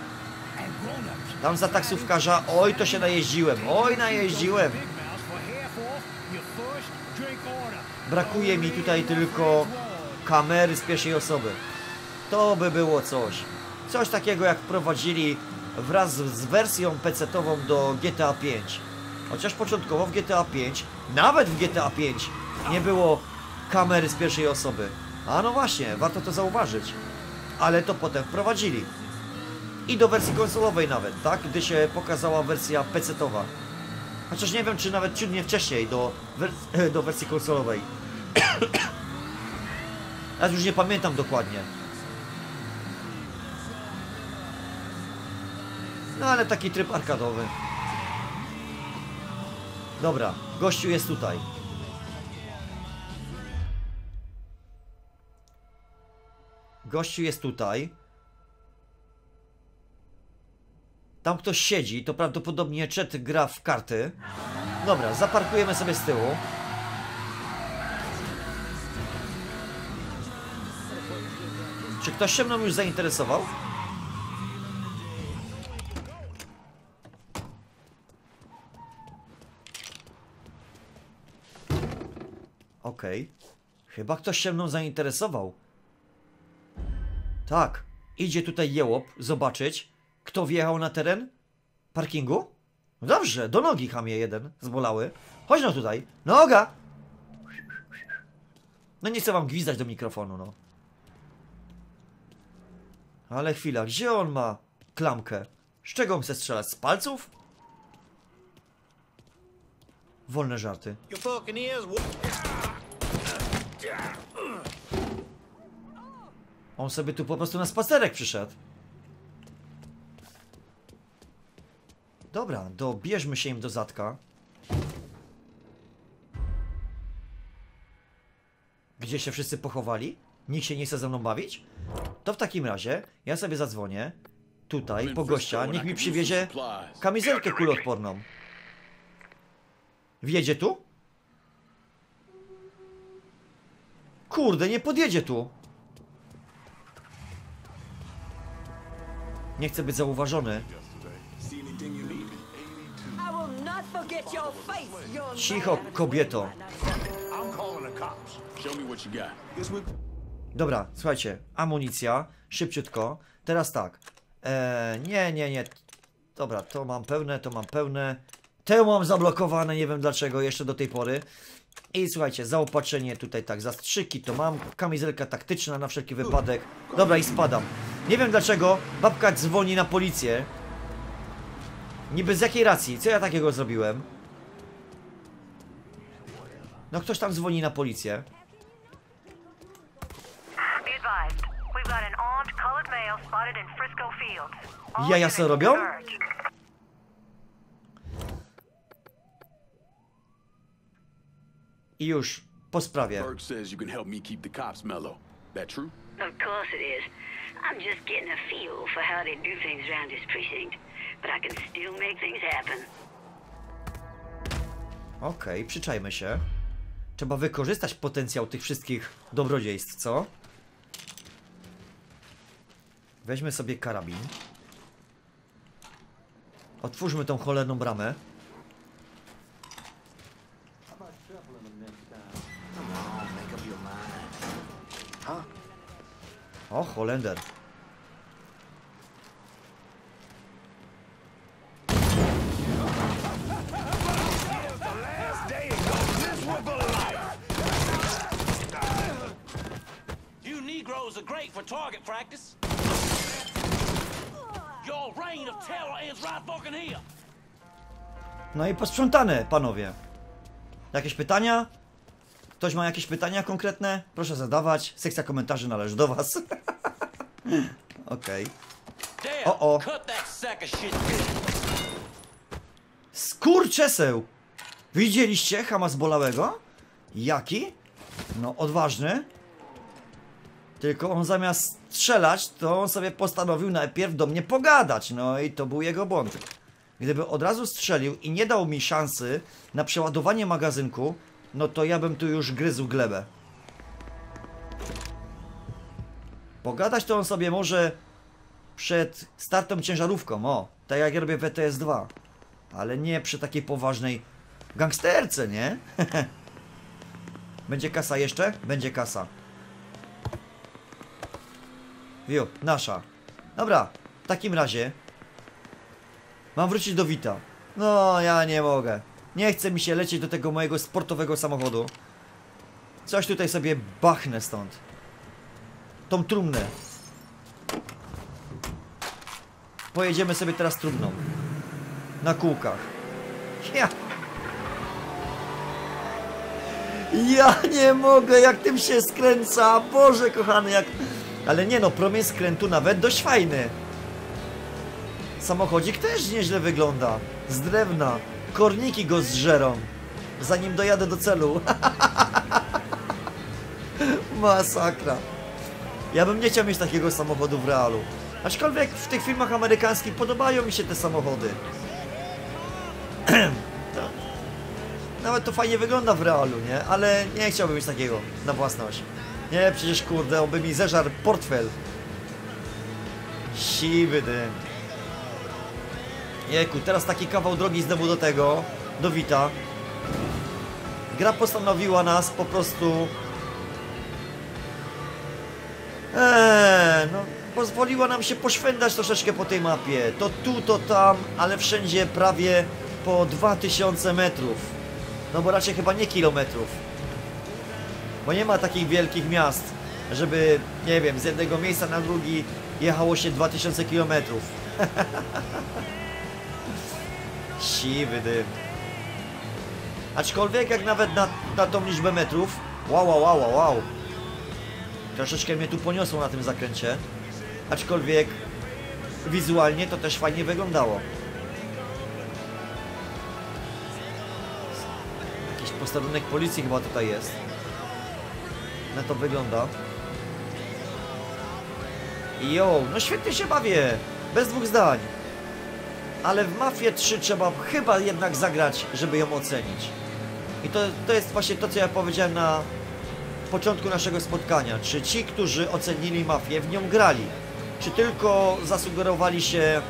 Tam za taksówkarza, oj to się najeździłem, oj najeździłem. Brakuje mi tutaj tylko kamery z pierwszej osoby. To by było coś. Coś takiego jak prowadzili wraz z wersją PC-tową do GTA 5. Chociaż początkowo w GTA 5, nawet w GTA 5 nie było kamery z pierwszej osoby. A no właśnie, warto to zauważyć. Ale to potem wprowadzili. I do wersji konsolowej nawet, tak? Gdy się pokazała wersja PC-towa. Chociaż nie wiem, czy nawet ciut nie wcześniej do wersji konsolowej. Teraz już nie pamiętam dokładnie. No ale taki tryb arkadowy. Dobra, gościu jest tutaj. Gościu jest tutaj. Tam ktoś siedzi, to prawdopodobnie chat gra w karty. Dobra, zaparkujemy sobie z tyłu. Czy ktoś się mną już zainteresował? Okej. Chyba ktoś się mną zainteresował. Tak, idzie tutaj jełop zobaczyć, kto wjechał na teren parkingu. Dobrze, do nogi chamie jeden, zbolały. Chodź no tutaj, noga! No nie chcę wam gwizdać do mikrofonu, no. Ale chwila, gdzie on ma klamkę? Z czego on chce strzelać? Z palców? Wolne żarty. On sobie tu po prostu na spacerek przyszedł. Dobra, dobierzmy się im do zadka. Gdzie się wszyscy pochowali? Nikt się nie chce ze mną bawić? To w takim razie ja sobie zadzwonię tutaj po gościa, niech mi przywiezie kamizelkę kuloodporną. Wjedzie tu? Kurde, nie podjedzie tu. Nie chcę być zauważony. Cicho, kobieto. Dobra, słuchajcie, amunicja, szybciutko. Teraz tak. Nie. Dobra, to mam pełne. Te mam zablokowane, nie wiem dlaczego, jeszcze do tej pory. I słuchajcie, zaopatrzenie tutaj tak, zastrzyki to mam, kamizelka taktyczna na wszelki wypadek. Dobra, i spadam. Nie wiem dlaczego babka dzwoni na policję. Niby z jakiej racji? Co ja takiego zrobiłem? No ktoś tam dzwoni na policję. Jaja co robią? I już, po sprawie. Okej, przyczajmy się. Trzeba wykorzystać potencjał tych wszystkich dobrodziejstw, co? Weźmy sobie karabin. Otwórzmy tą cholerną bramę. O, Holender. No i posprzątane, panowie. Jakieś pytania? Ktoś ma jakieś pytania konkretne? Proszę zadawać. Sekcja komentarzy należy do was. Okej. O. Skurczeseł! Widzieliście chama zbolałego? Jaki? No, odważny. Tylko on zamiast strzelać, to on sobie postanowił najpierw do mnie pogadać. No i to był jego błąd. Gdyby od razu strzelił i nie dał mi szansy na przeładowanie magazynku, no to ja bym tu już gryzł glebę. Pogadać to on sobie może przed startem ciężarówką, o, tak jak ja robię w ETS-2. Ale nie przy takiej poważnej gangsterce, nie? Będzie kasa jeszcze? Będzie kasa. Jo, nasza. Dobra, w takim razie mam wrócić do Vita. No, ja nie mogę. Nie chce mi się lecieć do tego mojego sportowego samochodu. Coś tutaj sobie bachnę stąd. Tą trumnę. Pojedziemy sobie teraz trumną. Na kółkach. Ja nie mogę, jak tym się skręca. Boże kochany, jak... Ale nie no, promień skrętu nawet dość fajny. Samochodzik też nieźle wygląda. Z drewna. Korniki go zżerą. Zanim dojadę do celu. Masakra. Ja bym nie chciał mieć takiego samochodu w realu. Aczkolwiek w tych filmach amerykańskich podobają mi się te samochody. Nawet to fajnie wygląda w realu, nie? Ale nie chciałbym mieć takiego na własność. Nie, przecież kurde, oby mi zeżarł portfel. Siwy dym. Jeku, teraz taki kawał drogi znowu do tego, do Vita. Gra postanowiła nas po prostu... no pozwoliła nam się poszwędać troszeczkę po tej mapie. To tu, to tam, ale wszędzie prawie po 2000 metrów. No bo raczej chyba nie kilometrów. Bo nie ma takich wielkich miast, żeby, nie wiem, z jednego miejsca na drugi jechało się 2000 kilometrów. Siwy dym. Aczkolwiek jak nawet na tą liczbę metrów, wow. Troszeczkę mnie tu poniosło na tym zakręcie, aczkolwiek wizualnie to też fajnie wyglądało. Jakiś posterunek policji chyba tutaj jest. Na to wygląda. Jo, no świetnie się bawię, bez dwóch zdań. Ale w Mafię 3 trzeba chyba jednak zagrać, żeby ją ocenić. I to jest właśnie to, co ja powiedziałem na początku naszego spotkania. Czy ci, którzy ocenili Mafię, w nią grali? Czy tylko zasugerowali się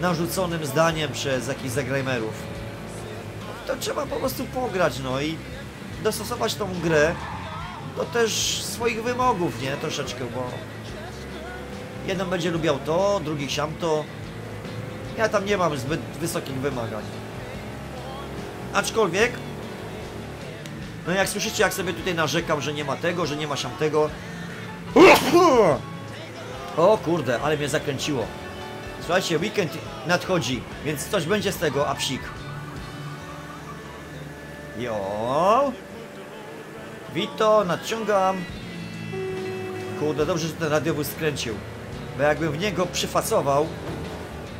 narzuconym zdaniem przez jakichś zagramerów? To trzeba po prostu pograć, no i dostosować tą grę do też swoich wymogów, nie? Troszeczkę, bo jeden będzie lubiał to, drugi siamto. Ja tam nie mam zbyt wysokich wymagań. Aczkolwiek, no jak słyszycie, jak sobie tutaj narzekam, że nie ma tego, że nie ma siamtego. O kurde, ale mnie zakręciło. Słuchajcie, weekend nadchodzi, więc coś będzie z tego, a psik. Jo. Vito, nadciągam. Kurde, dobrze, że ten radiowóz skręcił. Bo jakbym w niego przyfasował.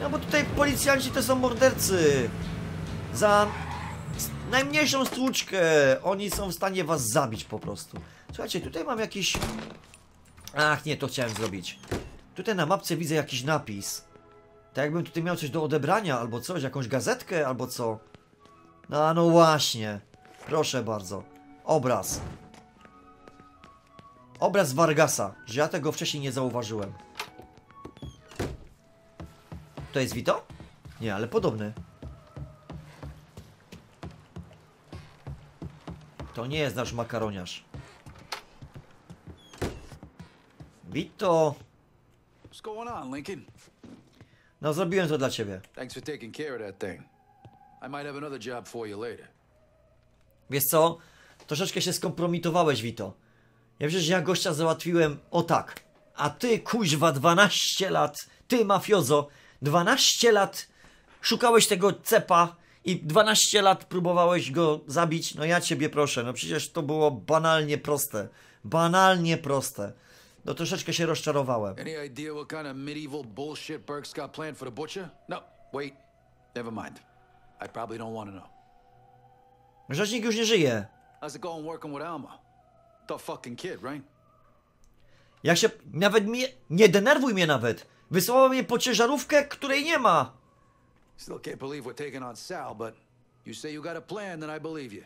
No bo tutaj policjanci to są mordercy. Za najmniejszą stłuczkę oni są w stanie was zabić po prostu. Słuchajcie, tutaj mam jakiś... Ach, nie, to chciałem zrobić. Tutaj na mapce widzę jakiś napis. Tak jakbym tutaj miał coś do odebrania albo coś, jakąś gazetkę albo co. No, no właśnie. Proszę bardzo. Obraz. Obraz Vargasa, że ja tego wcześniej nie zauważyłem. To jest Vito? Nie, ale podobny. To nie jest nasz makaroniarz. Vito. What's going on, Lincoln? No, zrobiłem to dla ciebie. Thanks for taking care of that thing. I might have another job for you later. Wiesz co? Troszeczkę się skompromitowałeś, Vito. Ja przecież ja gościa załatwiłem o tak. A ty, kuźwa, 12 lat. Ty, mafiozo, 12 lat szukałeś tego cepa i 12 lat próbowałeś go zabić. No ja ciebie proszę. No przecież to było banalnie proste. Banalnie proste. No troszeczkę się rozczarowałem. Any idea what kind of medieval bullshit Burke's got planned for the butcher? No, wait. Never mind. I probably don't want to know. Rzecznik już nie żyje. How's it going working with Alma? The fucking kid, right? Jak się... Nawet mnie... Nie denerwuj mnie nawet. Wysłała mnie po ciężarówkę, której nie ma. Still can't believe we're taking on Sal, but you say you got a plan, then I believe you.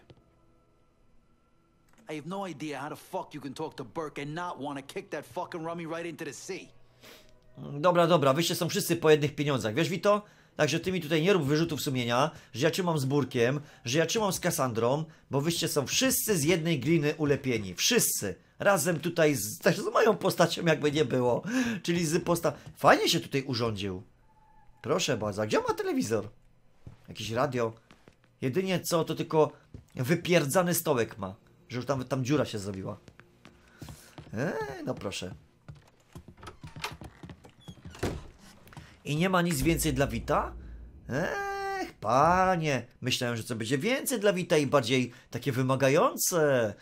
I have no idea how the fuck you can talk to Burke and not want to kick that fucking rummy right into the sea. Dobra, dobra, wyście są wszyscy po jednych pieniądzach, wiesz, Vito? Także ty mi tutaj nie rób wyrzutów sumienia, że ja trzymam z Burkiem, że ja trzymam z Kassandrą, bo wyście są wszyscy z jednej gliny ulepieni. Wszyscy. Razem tutaj z moją postacią jakby nie było. Czyli z postacią... Fajnie się tutaj urządził. Proszę bardzo. Gdzie ma telewizor? Jakieś radio. Jedynie co, to tylko wypierdzany stołek ma. Że już tam dziura się zrobiła. No proszę. I nie ma nic więcej dla Vita? Ech, panie. Myślałem, że co będzie więcej dla Vita i bardziej takie wymagające.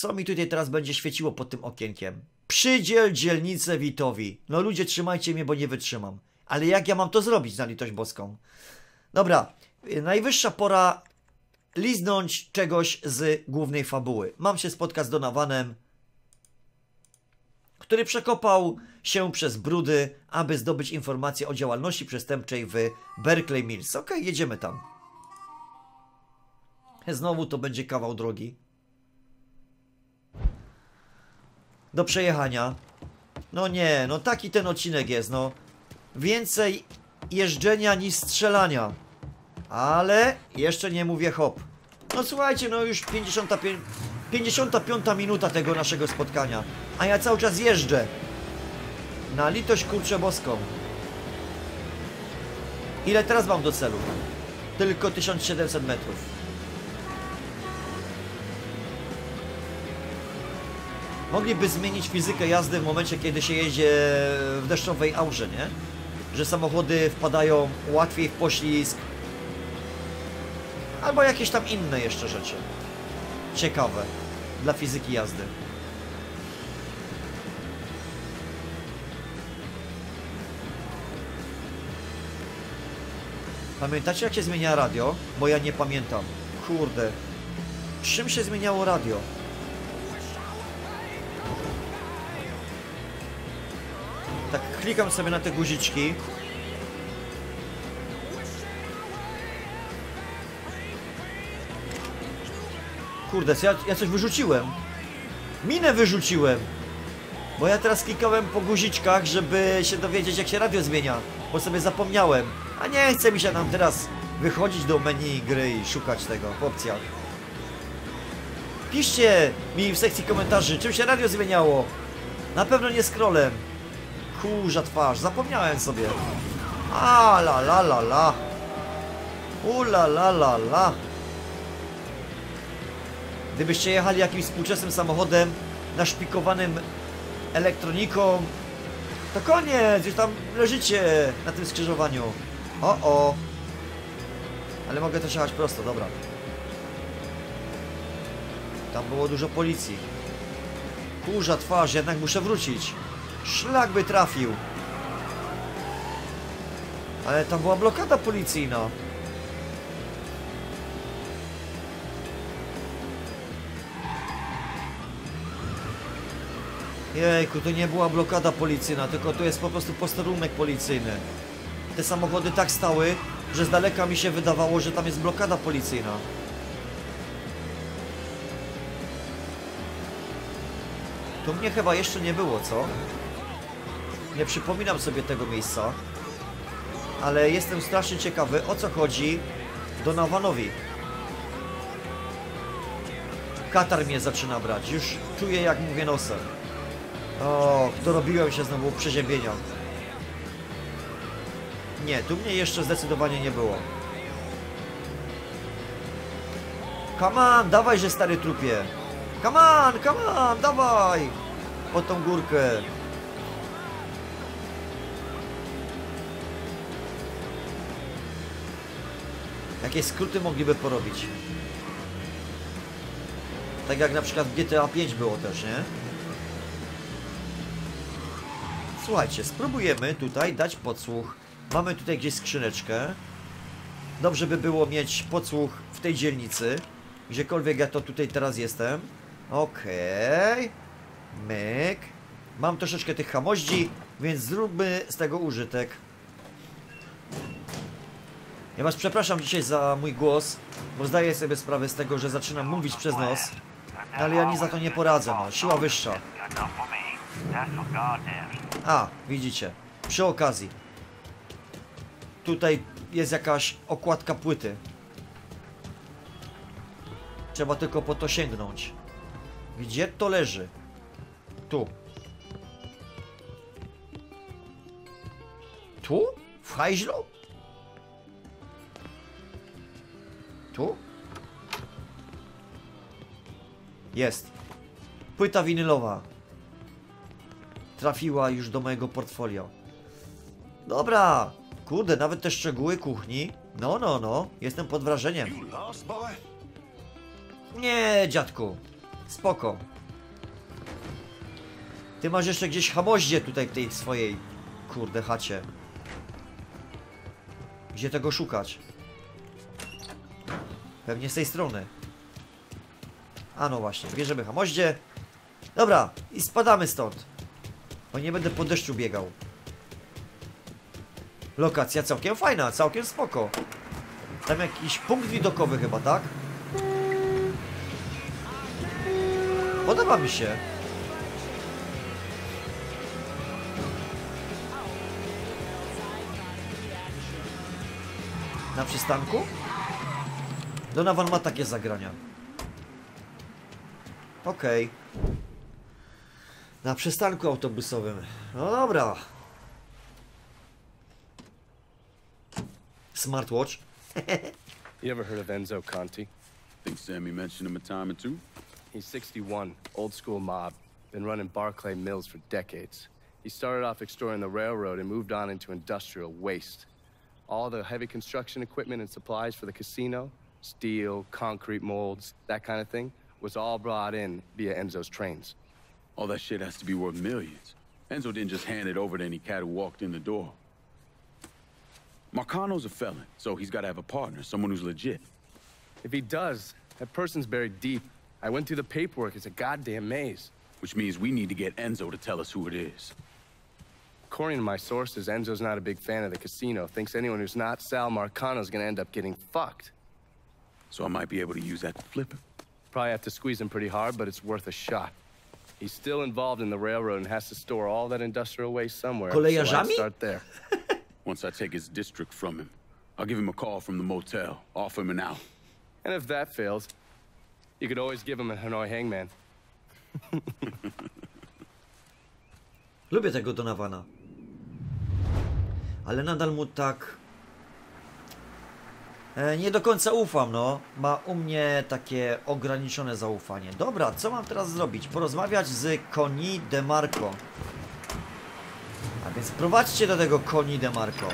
Co mi tutaj teraz będzie świeciło pod tym okienkiem? Przydziel dzielnicę Vitowi. No ludzie, trzymajcie mnie, bo nie wytrzymam. Ale jak ja mam to zrobić, na litość boską? Dobra. Najwyższa pora liznąć czegoś z głównej fabuły. Mam się spotkać z Donovanem, który przekopał się przez brudy, aby zdobyć informacje o działalności przestępczej w Barclay Mills. Okej, jedziemy tam. Znowu to będzie kawał drogi. Do przejechania. No nie, no taki ten odcinek jest, no. Więcej jeżdżenia niż strzelania. Ale jeszcze nie mówię hop. No słuchajcie, no już 55 minuta tego naszego spotkania. A ja cały czas jeżdżę. Na litość kurczę boską. Ile teraz mam do celu? Tylko 1700 metrów. Mogliby zmienić fizykę jazdy w momencie, kiedy się jeździ w deszczowej aurze, nie? Że samochody wpadają łatwiej w poślizg. Albo jakieś tam inne jeszcze rzeczy. Ciekawe. Dla fizyki jazdy. Pamiętacie, jak się zmienia radio? Bo ja nie pamiętam. Kurde. Czym się zmieniało radio? Tak klikam sobie na te guziczki. Kurde, ja coś wyrzuciłem. Minę wyrzuciłem. Bo ja teraz klikałem po guziczkach, żeby się dowiedzieć, jak się radio zmienia. Bo sobie zapomniałem. A nie chce mi się nam teraz wychodzić do menu gry i szukać tego w opcjach. Piszcie mi w sekcji komentarzy, czym się radio zmieniało. Na pewno nie scrollem. Kurza twarz, zapomniałem sobie. A la la la la. U la la la la. Gdybyście jechali jakimś współczesnym samochodem, naszpikowanym elektroniką, to koniec, już tam leżycie na tym skrzyżowaniu. O, o. Ale mogę też jechać prosto, dobra. Tam było dużo policji. Kurza twarz, jednak muszę wrócić. Szlak by trafił. Ale tam była blokada policyjna. Jejku, to nie była blokada policyjna, tylko to jest po prostu posterunek policyjny. Te samochody tak stały, że z daleka mi się wydawało, że tam jest blokada policyjna. To mnie chyba jeszcze nie było, co? Nie przypominam sobie tego miejsca. Ale jestem strasznie ciekawy, o co chodzi Donovanowi. Katar mnie zaczyna brać, już czuję, jak mówię nosem. O, dorobiłem się znowu przeziębienia. Nie, tu mnie jeszcze zdecydowanie nie było. Come on, dawaj, że stary trupie. Come on, dawaj! Po tą górkę. Jakie skróty mogliby porobić? Tak jak na przykład w GTA 5 było też, nie? Słuchajcie, spróbujemy tutaj dać podsłuch. Mamy tutaj gdzieś skrzyneczkę. Dobrze by było mieć podsłuch w tej dzielnicy. Gdziekolwiek ja to tutaj teraz jestem. Okej. Myk. Mam troszeczkę tych hamości, więc zróbmy z tego użytek. Ja was przepraszam dzisiaj za mój głos, bo zdaję sobie sprawę z tego, że zaczynam mówić przez nos. Ale ja nic za to nie poradzę, no. Siła wyższa. A, widzicie. Przy okazji. Tutaj jest jakaś okładka płyty. Trzeba tylko po to sięgnąć. Gdzie to leży? Tu. Tu? W hajźlu? Tu? Jest. Płyta winylowa. Trafiła już do mojego portfolio. Dobra. Kurde, nawet te szczegóły kuchni. No, no, no. Jestem pod wrażeniem. Nie, dziadku. Spoko. Ty masz jeszcze gdzieś hamoździe tutaj w tej swojej, kurde, chacie. Gdzie tego szukać? Pewnie z tej strony. A no właśnie, bierzemy hamoździe. Dobra, i spadamy stąd. Bo nie będę po deszczu biegał. Lokacja całkiem fajna, całkiem spoko. Tam jakiś punkt widokowy chyba, tak? Podoba mi się. Na przystanku? Donovan ma takie zagrania. Okej. Na przystanku autobusowym. No dobra. Smartwatch. You ever heard of Enzo Conti? Think Sammy mentioned him a time or two? He's 61, old school mob, been running Barclay Mills for decades. He started off extorting the railroad and moved on into industrial waste. All the heavy construction equipment and supplies for the casino, steel, concrete molds, that kind of thing, was all brought in via Enzo's trains. All that shit has to be worth millions. Enzo didn't just hand it over to any cat who walked in the door. Marcano's a felon, so he's got to have a partner, someone who's legit. If he does, that person's buried deep. I went through the paperwork. It's a goddamn maze. Which means we need to get Enzo to tell us who it is. According to my sources, Enzo's not a big fan of the casino. Thinks anyone who's not Sal Marcano's gonna end up getting fucked. So I might be able to use that to flip him. Probably have to squeeze him pretty hard, but it's worth a shot. He's still involved in the railroad and has to store all that industrial waste somewhere. So I'll start there. Once I take his district from him, I'll give him a call from the motel, offer him an out. And if that fails, you could always give him a Hanoi hangman. Lubię tego Donovana. Ale nadal mu tak... nie do końca ufam, no. Ma u mnie takie ograniczone zaufanie. Dobra, co mam teraz zrobić? Porozmawiać z Coni De Marco. A więc prowadźcie do tego Coni De Marco.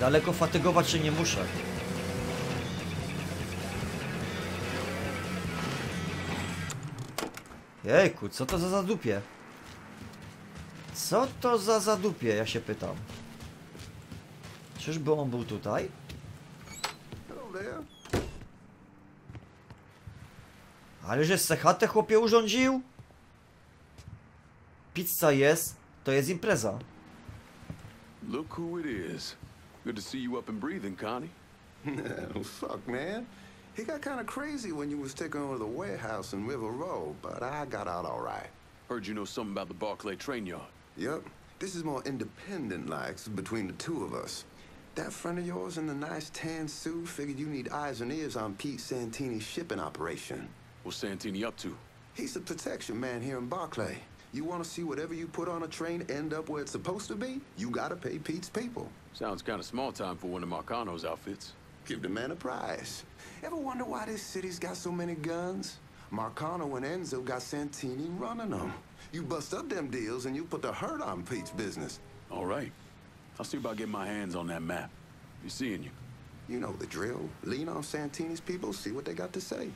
Daleko fatygować się nie muszę. Jejku, co to za zadupie? Co to za zadupie, ja się pytam. Czyżby on był tutaj? Ale że sechatę chłopie urządził? Pizza jest, to jest impreza. Look who it is. Good to see you up and breathing, Connie. Oh, fuck, man. He got kind of crazy when you was taking over the warehouse in River Road, but I got out all right. Heard you know something about the Barclay train yard. Yep. This is more independent likes between the two of us. That friend of yours in the nice tan suit figured you need eyes and ears on Pete Santini's shipping operation. What's Santini up to? He's a protection man here in Barclay. You want to see whatever you put on a train end up where it's supposed to be? You gotta pay Pete's people. Sounds kind of small time for one of Marcano's outfits. Give the man a prize. Ever wonder why this city's got so many guns? Marcano and Enzo got Santini running them. You bust up them deals and you put the hurt on Pete's business. All right. I'll see about getting my hands on that map. Be seeing you. You know the drill. Lean on Santini's people, see what they got to say.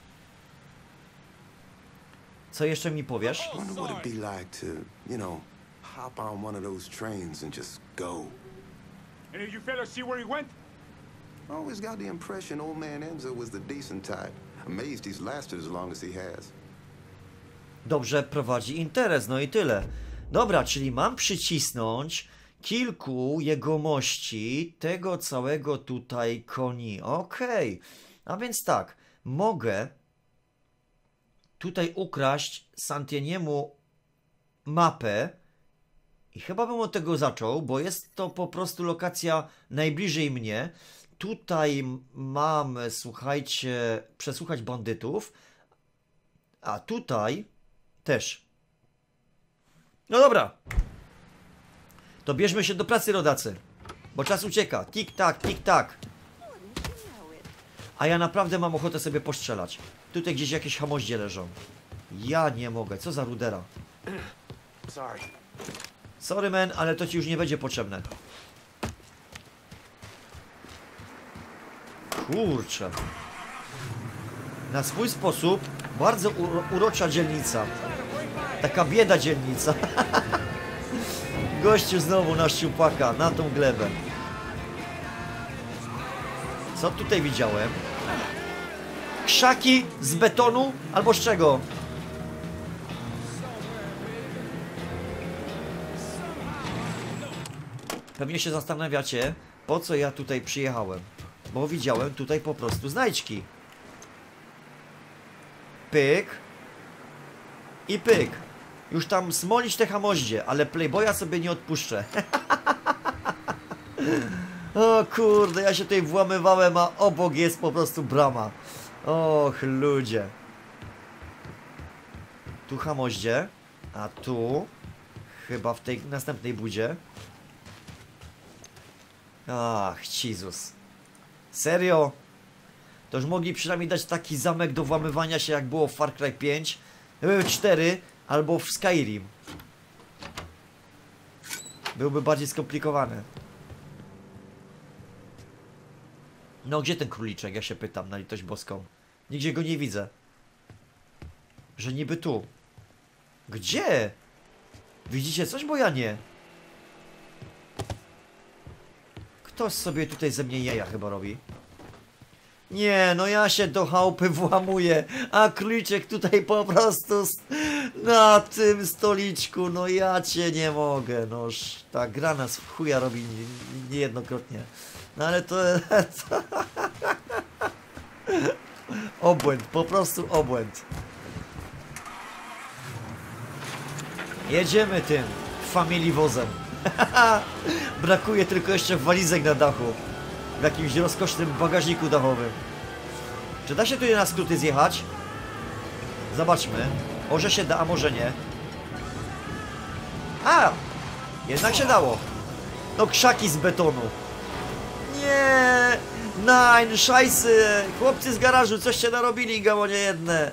Co jeszcze mi powiesz? I wonder what it'd be like to, you know, hop on one of those trains and just go. Any of you fellas see where he went? I always got the impression old man Enzo was the decent type. Amazed he's lasted as long as he has. Dobrze prowadzi interes, no i tyle. Dobra, czyli mam przycisnąć kilku jegomości tego całego tutaj Coni. Okej. A więc tak, mogę tutaj ukraść Santiniemu mapę. I chyba bym od tego zaczął, bo jest to po prostu lokacja najbliżej mnie. Tutaj mam, słuchajcie, przesłuchać bandytów, a tutaj też. No dobra. To bierzmy się do pracy, rodacy, bo czas ucieka. Tik-tak, tik-tak. A ja naprawdę mam ochotę sobie postrzelać. Tutaj gdzieś jakieś hamoździe leżą. Ja nie mogę, co za rudera. Sorry man, ale to ci już nie będzie potrzebne. Kurczę. Na swój sposób bardzo urocza dzielnica. Taka bieda dzielnica. Gościu znowu na szczupaka, na tą glebę. Co tutaj widziałem? Krzaki z betonu? Albo z czego? Pewnie się zastanawiacie, po co ja tutaj przyjechałem. Bo widziałem tutaj po prostu znajdźki. Pyk. I pyk. Już tam smolić te hamoździe, ale Playboya sobie nie odpuszczę. O kurde, ja się tutaj włamywałem, a obok jest po prostu brama. Och ludzie. Tu hamoździe. A tu... chyba w tej następnej budzie. Ach, Jezus. Serio? Toż mogli przynajmniej dać taki zamek do włamywania się, jak było w Far Cry 5, 4 albo w Skyrim. Byłby bardziej skomplikowany. No gdzie ten króliczek? Ja się pytam, na litość boską. Nigdzie go nie widzę. Że niby tu. Gdzie? Widzicie coś? Bo ja nie. Ktoś sobie tutaj ze mnie jaja chyba robi. Nie, no ja się do chałupy włamuję, a Króliczek tutaj po prostu na tym stoliczku, no ja cię nie mogę, noż ta gra nas w chuja robi niejednokrotnie. No ale to... obłęd, po prostu obłęd. Jedziemy tym family wozem. Brakuje tylko jeszcze walizek na dachu. W jakimś rozkosznym bagażniku dachowym. Czy da się tutaj na skróty zjechać? Zobaczmy. Może się da, a może nie. A! Jednak się dało. No krzaki z betonu. Nie! Nein, szajsy! Chłopcy z garażu, coś się narobili, gałonie jedne.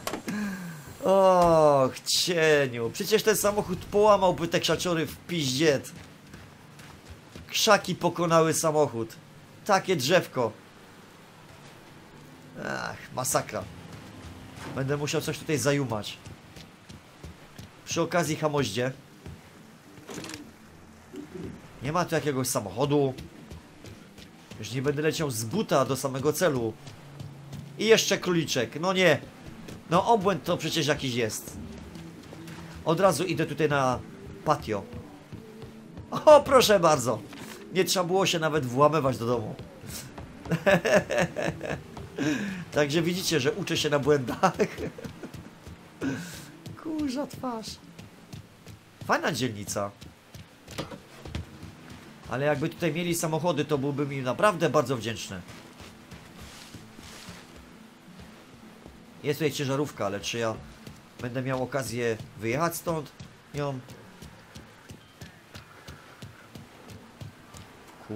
Och, cieniu. Przecież ten samochód połamałby te krzaczory w piździet. Krzaki pokonały samochód. Takie drzewko. Ach, masakra. Będę musiał coś tutaj zajumać. Przy okazji hamoździe. Nie ma tu jakiegoś samochodu. Już nie będę leciał z buta do samego celu. I jeszcze króliczek. No nie. No obłęd to przecież jakiś jest. Od razu idę tutaj na patio. O, proszę bardzo. Nie trzeba było się nawet włamywać do domu. Także widzicie, że uczę się na błędach. Kurza twarz. Fajna dzielnica. Ale jakby tutaj mieli samochody, to byłbym im naprawdę bardzo wdzięczny. Jest tutaj ciężarówka, ale czy ja będę miał okazję wyjechać stąd nią?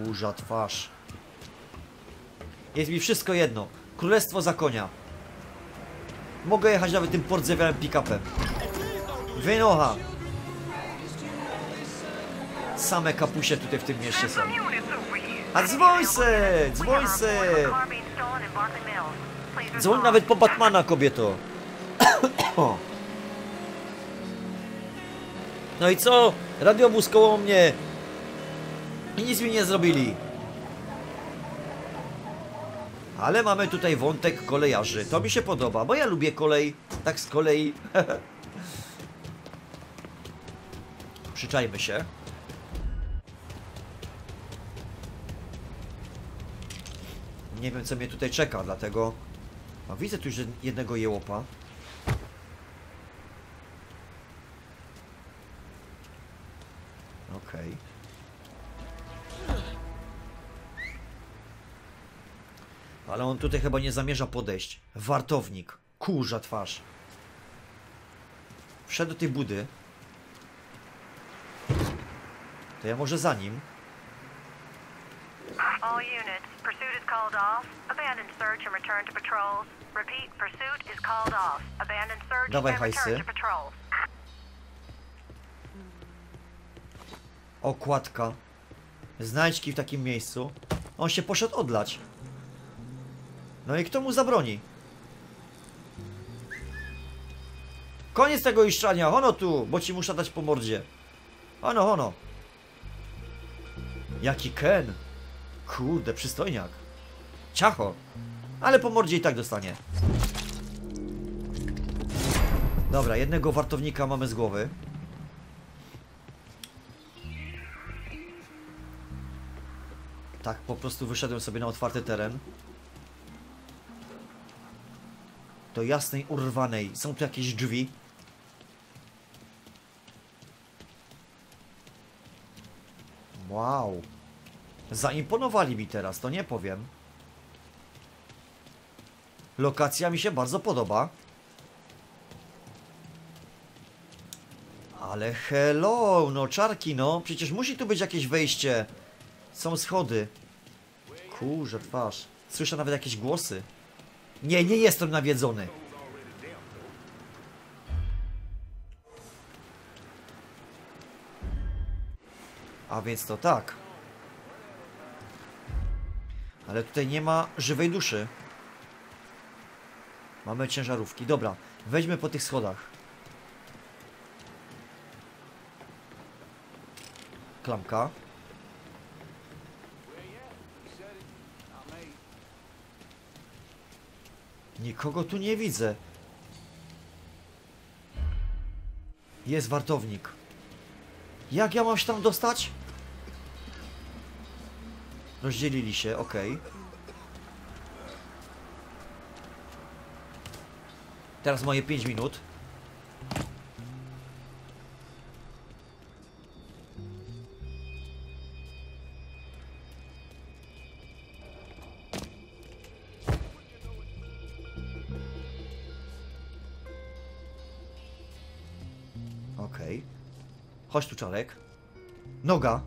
Kurza twarz. Jest mi wszystko jedno. Królestwo za konia. Mogę jechać nawet tym pordzewionym pick-upem. Wynocha. Same kapusie tutaj w tym mieście są. A dzwoń se! Dzwoń se! Dzwoń nawet po Batmana, kobieto. No i co? Radiobus koło mnie. I nic mi nie zrobili. Ale mamy tutaj wątek kolejarzy. To mi się podoba, bo ja lubię kolej. Tak z kolei. Przyczajmy się. Nie wiem, co mnie tutaj czeka, dlatego... A widzę tu już jednego jełopa. Okej. Okay. Ale on tutaj chyba nie zamierza podejść. Wartownik. Kurza twarz. Wszedł do tej budy. To ja może za nim. Dawaj hajsy. Okładka. Znajdźki w takim miejscu. On się poszedł odlać. No i kto mu zabroni? Koniec tego iszczania, ono tu, bo ci muszę dać po mordzie. Ono, ono. Jaki Ken. Kurde, przystojniak. Ciacho. Ale po mordzie i tak dostanie. Dobra, jednego wartownika mamy z głowy. Tak, po prostu wyszedłem sobie na otwarty teren. Do jasnej, urwanej. Są tu jakieś drzwi. Wow. Zaimponowali mi teraz, to nie powiem. Lokacja mi się bardzo podoba. Ale hello, no czarki, no. Przecież musi tu być jakieś wejście. Są schody. Kurze twarz. Słyszę nawet jakieś głosy. Nie, nie jestem nawiedzony. A więc to tak. Ale tutaj nie ma żywej duszy. Mamy ciężarówki. Dobra, weźmy po tych schodach. Klamka. Nikogo tu nie widzę. Jest wartownik. Jak ja mam się tam dostać? Rozdzielili się, okej. Teraz moje 5 minut. Chodź tu, Czarek. Noga.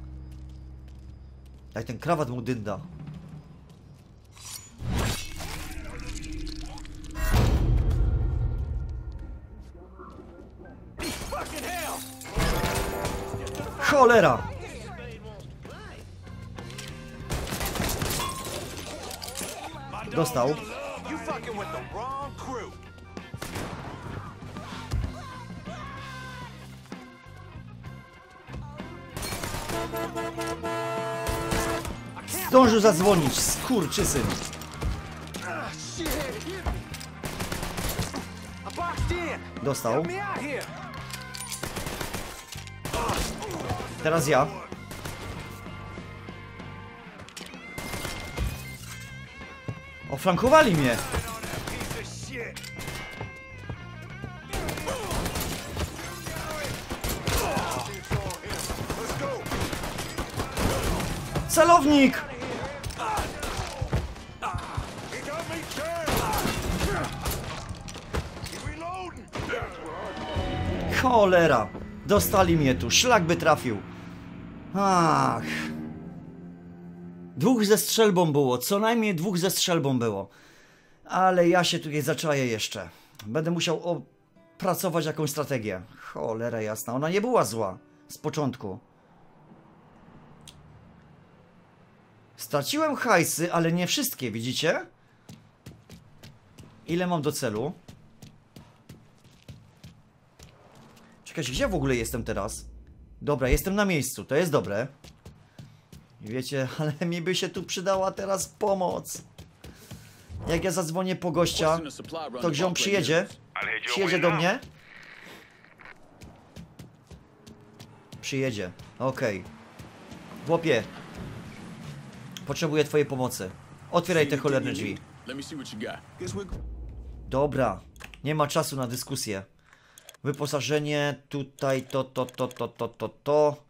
Daj, ten krawat mu dynda. Cholera! Dostał. Zdążył zadzwonić, skurczysyn. Dostał. Teraz ja. Oflankowali mnie. Celownik! Cholera! Dostali mnie tu, szlak by trafił. Ach. Dwóch ze strzelbą było, co najmniej dwóch ze strzelbą było. Ale ja się tutaj zaczaję jeszcze. Będę musiał opracować jakąś strategię. Cholera jasna, ona nie była zła z początku. Straciłem hajsy, ale nie wszystkie, widzicie? Ile mam do celu? Czekajcie, gdzie w ogóle jestem teraz? Dobra, jestem na miejscu, to jest dobre. Wiecie, ale mi by się tu przydała teraz pomoc. Jak ja zadzwonię po gościa, to gdzie on przyjedzie? Przyjedzie do mnie? Przyjedzie, okej. Chłopie. Potrzebuję twojej pomocy. Otwieraj te cholerne drzwi. Dobra. Nie ma czasu na dyskusję. Wyposażenie tutaj to.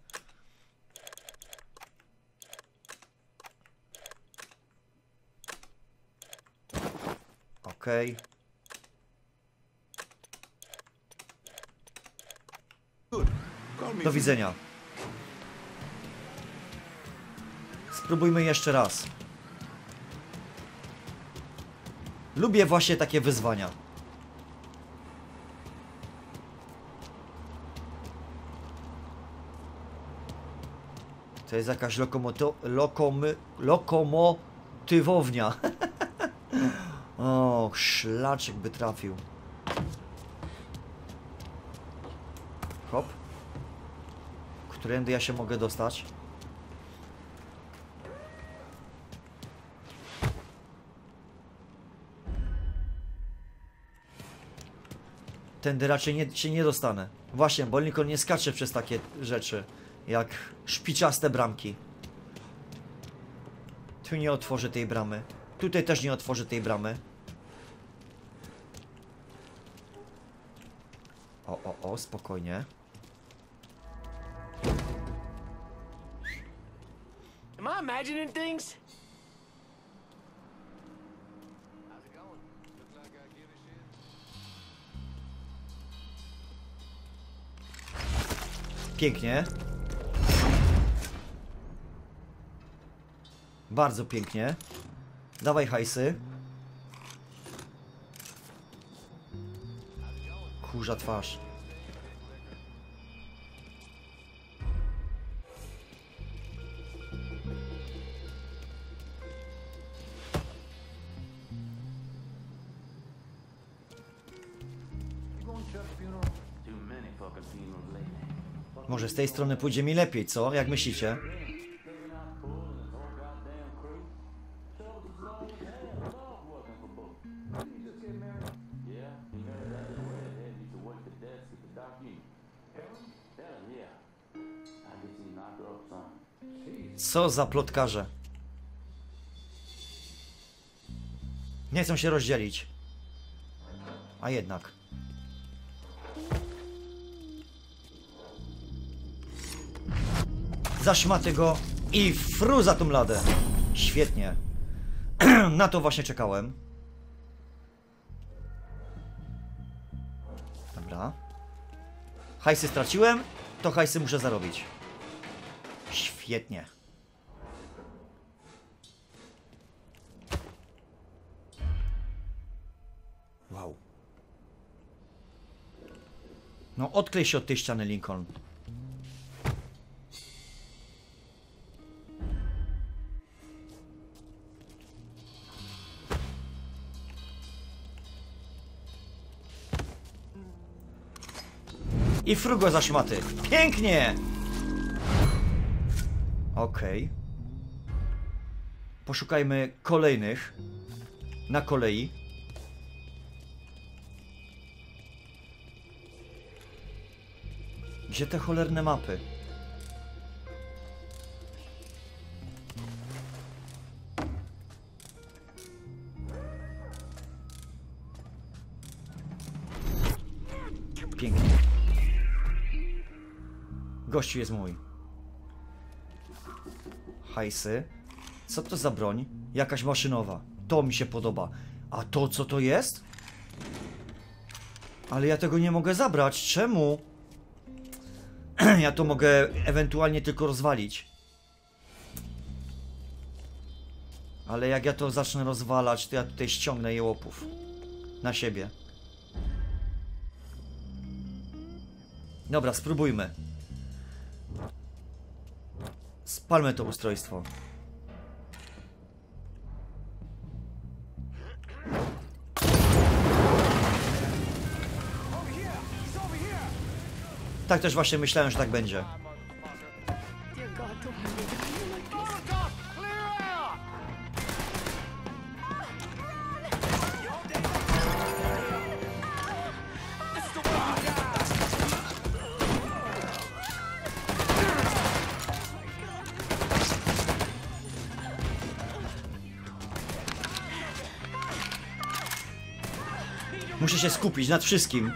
Okej. Do widzenia. Spróbujmy jeszcze raz. Lubię właśnie takie wyzwania. To jest jakaś lokomotywownia. O, szlaczek by trafił. Hop. Którędy ja się mogę dostać? Tędy raczej się nie dostanę. Właśnie, bo Lincoln nie skacze przez takie rzeczy, jak szpiczaste bramki. Tu nie otworzę tej bramy. Tutaj też nie otworzę tej bramy. O, spokojnie. Am I imagining things? Pięknie. Bardzo pięknie. Dawaj hajsy. Kurza twarz. Może z tej strony pójdzie mi lepiej, co? Jak myślicie? Co za plotkarze. Nie chcą się rozdzielić. A jednak. Zaszmaty go i fru za tą ladę. Świetnie. Na to właśnie czekałem. Dobra. Hajsy straciłem, to hajsy muszę zarobić. Świetnie. Wow. No odklej się od tej ściany, Lincoln. I frugo za szmaty. Pięknie! Okej. Okay. Poszukajmy kolejnych. Na kolei. Gdzie te cholerne mapy? Pięknie. Gościu jest mój. Hajsy. Co to za broń? Jakaś maszynowa. To mi się podoba. A to co to jest? Ale ja tego nie mogę zabrać. Czemu? Ja to mogę ewentualnie tylko rozwalić. Ale jak ja to zacznę rozwalać, to ja tutaj ściągnę jełopów na siebie. Dobra, spróbujmy. Spalmy to ustrojstwo. Tak też właśnie myślałem, że tak będzie. Muszę się skupić nad wszystkim.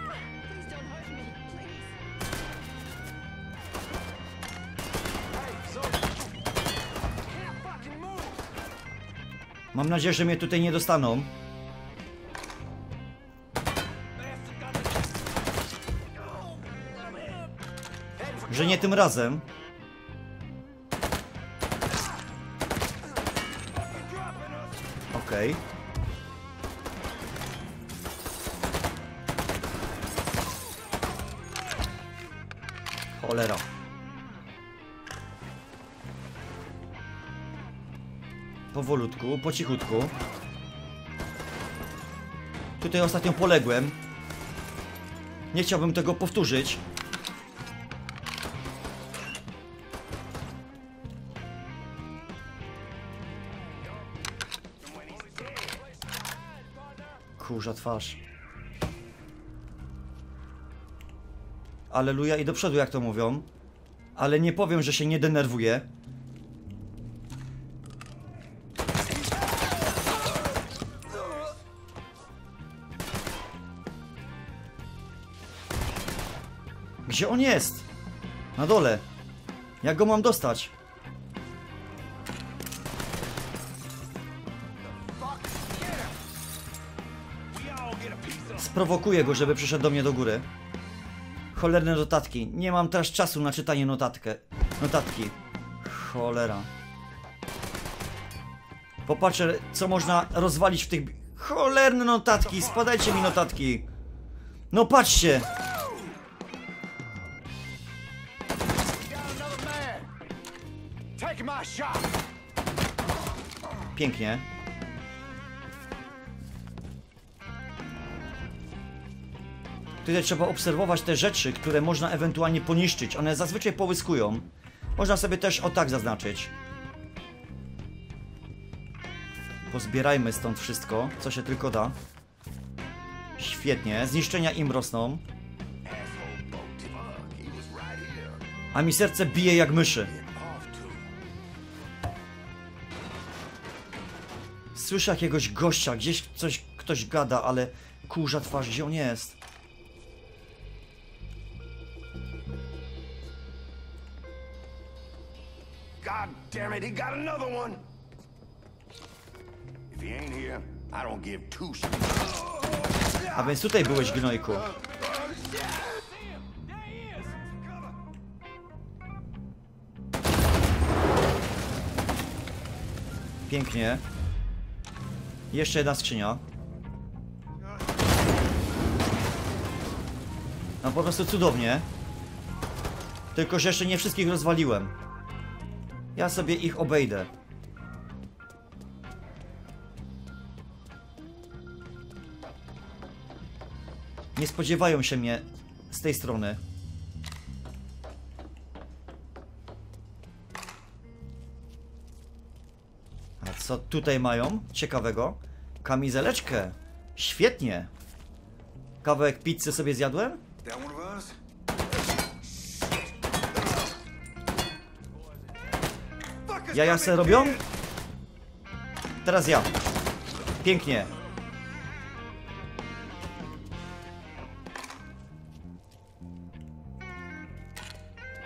Mam nadzieję, że mnie tutaj nie dostaną. Że nie tym razem. Okej. Okay. Cholera. Powolutku, po cichutku. Tutaj ostatnio poległem. Nie chciałbym tego powtórzyć. Kurza twarz. Aleluja i do przodu, jak to mówią. Ale nie powiem, że się nie denerwuję. Gdzie on jest? Na dole. Jak go mam dostać? Sprowokuję go, żeby przyszedł do mnie do góry. Cholerne notatki. Nie mam teraz czasu na czytanie notatki. Cholera. Popatrzę, co można rozwalić w tych... Cholerne notatki. Spadajcie mi notatki. No patrzcie. Pięknie. Tutaj trzeba obserwować te rzeczy, które można ewentualnie poniszczyć. One zazwyczaj połyskują. Można sobie też o tak zaznaczyć. Pozbierajmy stąd wszystko, co się tylko da. Świetnie. Zniszczenia im rosną. A mi serce bije jak myszy. Słyszę jakiegoś gościa, gdzieś coś, ktoś gada, ale kurza twarz, gdzie on jest? God damn it, he got another one. If he ain't here, I don't give two shits. A więc tutaj byłeś, gnojku. Pięknie. Jeszcze jedna skrzynia. No po prostu cudownie. Tylko że jeszcze nie wszystkich rozwaliłem. Ja sobie ich obejdę. Nie spodziewają się mnie z tej strony. A co tutaj mają ciekawego? Kamizeleczkę. Świetnie. Kawałek pizzy sobie zjadłem? Jaja se robią? Teraz ja. Pięknie.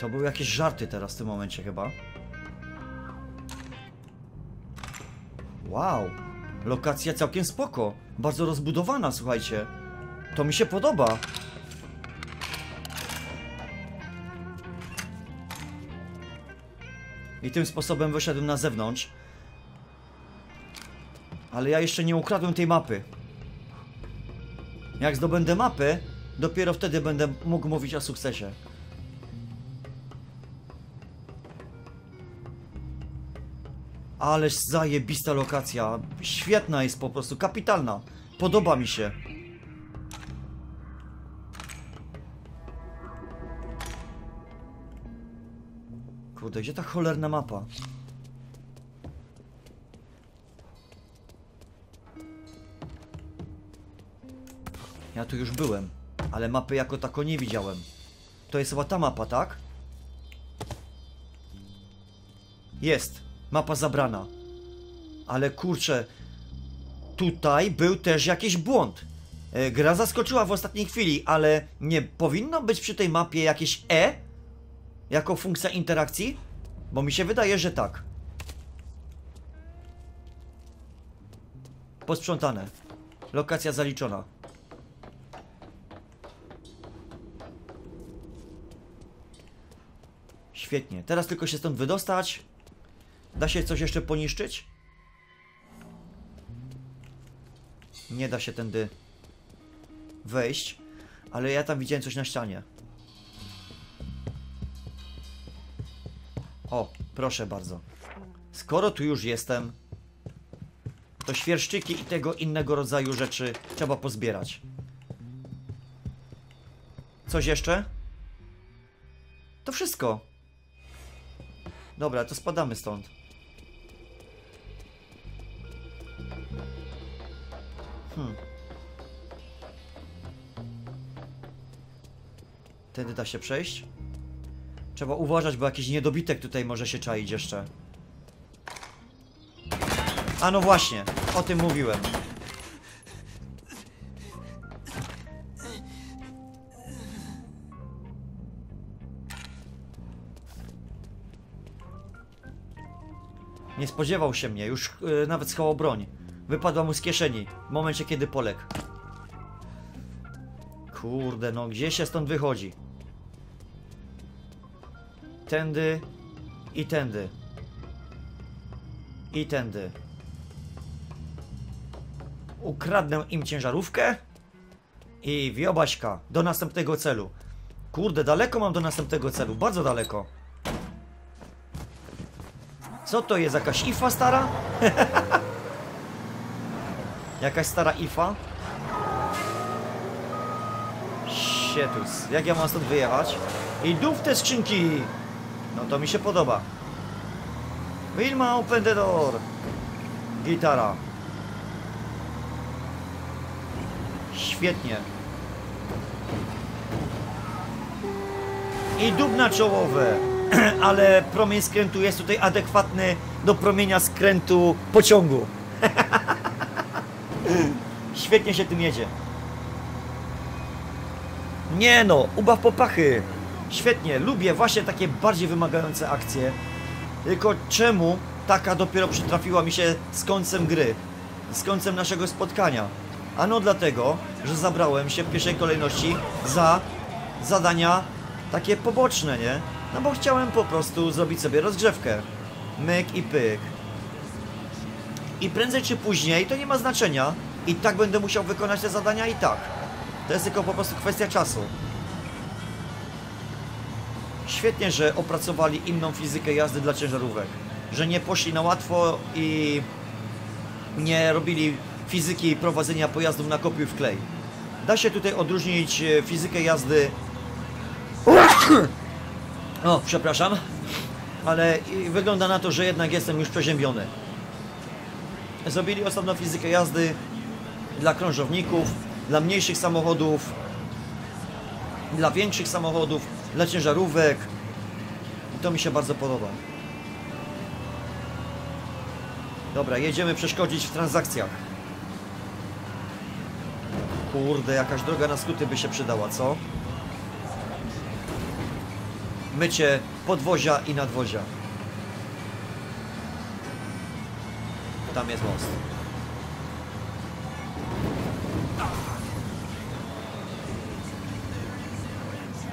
To były jakieś żarty teraz w tym momencie chyba. Wow. Lokacja całkiem spoko. Bardzo rozbudowana, słuchajcie. To mi się podoba. I tym sposobem wyszedłem na zewnątrz. Ale ja jeszcze nie ukradłem tej mapy. Jak zdobędę mapę, dopiero wtedy będę mógł mówić o sukcesie. Ależ zajebista lokacja. Świetna jest po prostu, kapitalna. Podoba mi się. Kurde, gdzie ta cholerna mapa? Ja tu już byłem, ale mapy jako tako nie widziałem. To jest chyba ta mapa, tak? Jest. Mapa zabrana. Ale kurczę, tutaj był też jakiś błąd. Gra zaskoczyła w ostatniej chwili, ale nie powinno być przy tej mapie jakieś E? Jako funkcja interakcji? Bo mi się wydaje, że tak. Posprzątane. Lokacja zaliczona. Świetnie. Teraz tylko się stąd wydostać. Da się coś jeszcze poniszczyć? Nie da się tędy wejść, ale ja tam widziałem coś na ścianie. O, proszę bardzo. Skoro tu już jestem, to świerszczyki i tego innego rodzaju rzeczy trzeba pozbierać. Coś jeszcze? To wszystko. Dobra, to spadamy stąd. Tędy da się przejść? Trzeba uważać, bo jakiś niedobitek tutaj może się czaić jeszcze. A no właśnie, o tym mówiłem. Nie spodziewał się mnie, już nawet schował broń. Wypadła mu z kieszeni w momencie, kiedy poległ. Kurde, no gdzie się stąd wychodzi? Tędy i tędy. I tędy. Ukradnę im ciężarówkę i wiobaśka do następnego celu. Kurde, daleko mam do następnego celu, bardzo daleko. Co to jest? Jakaś ifa stara? Jakaś stara ifa? Sietus. Jak ja mam stąd wyjechać? I dów te skrzynki! No to mi się podoba. Wilma, open the door. Gitara. Świetnie. I dubna czołowe. Ale promień skrętu jest tutaj adekwatny do promienia skrętu pociągu. Świetnie się tym jedzie. Nie no, ubaw popachy. Świetnie, lubię właśnie takie bardziej wymagające akcje. Tylko czemu taka dopiero przytrafiła mi się z końcem gry? Z końcem naszego spotkania? Ano dlatego, że zabrałem się w pierwszej kolejności za zadania takie poboczne, nie? No bo chciałem po prostu zrobić sobie rozgrzewkę. Myk i pyk. I prędzej czy później, to nie ma znaczenia. I tak będę musiał wykonać te zadania i tak. To jest tylko po prostu kwestia czasu. Świetnie, że opracowali inną fizykę jazdy dla ciężarówek. Że nie poszli na łatwo i nie robili fizyki prowadzenia pojazdów na kopiuj w klej. Da się tutaj odróżnić fizykę jazdy... O, przepraszam. Ale wygląda na to, że jednak jestem już przeziębiony. Zrobili osobną fizykę jazdy dla krążowników, dla mniejszych samochodów, dla większych samochodów, dla ciężarówek. I to mi się bardzo podoba. Dobra, jedziemy przeszkodzić w transakcjach. Kurde, jakaś droga na skróty by się przydała, co? Mycie podwozia i nadwozia. Tam jest most.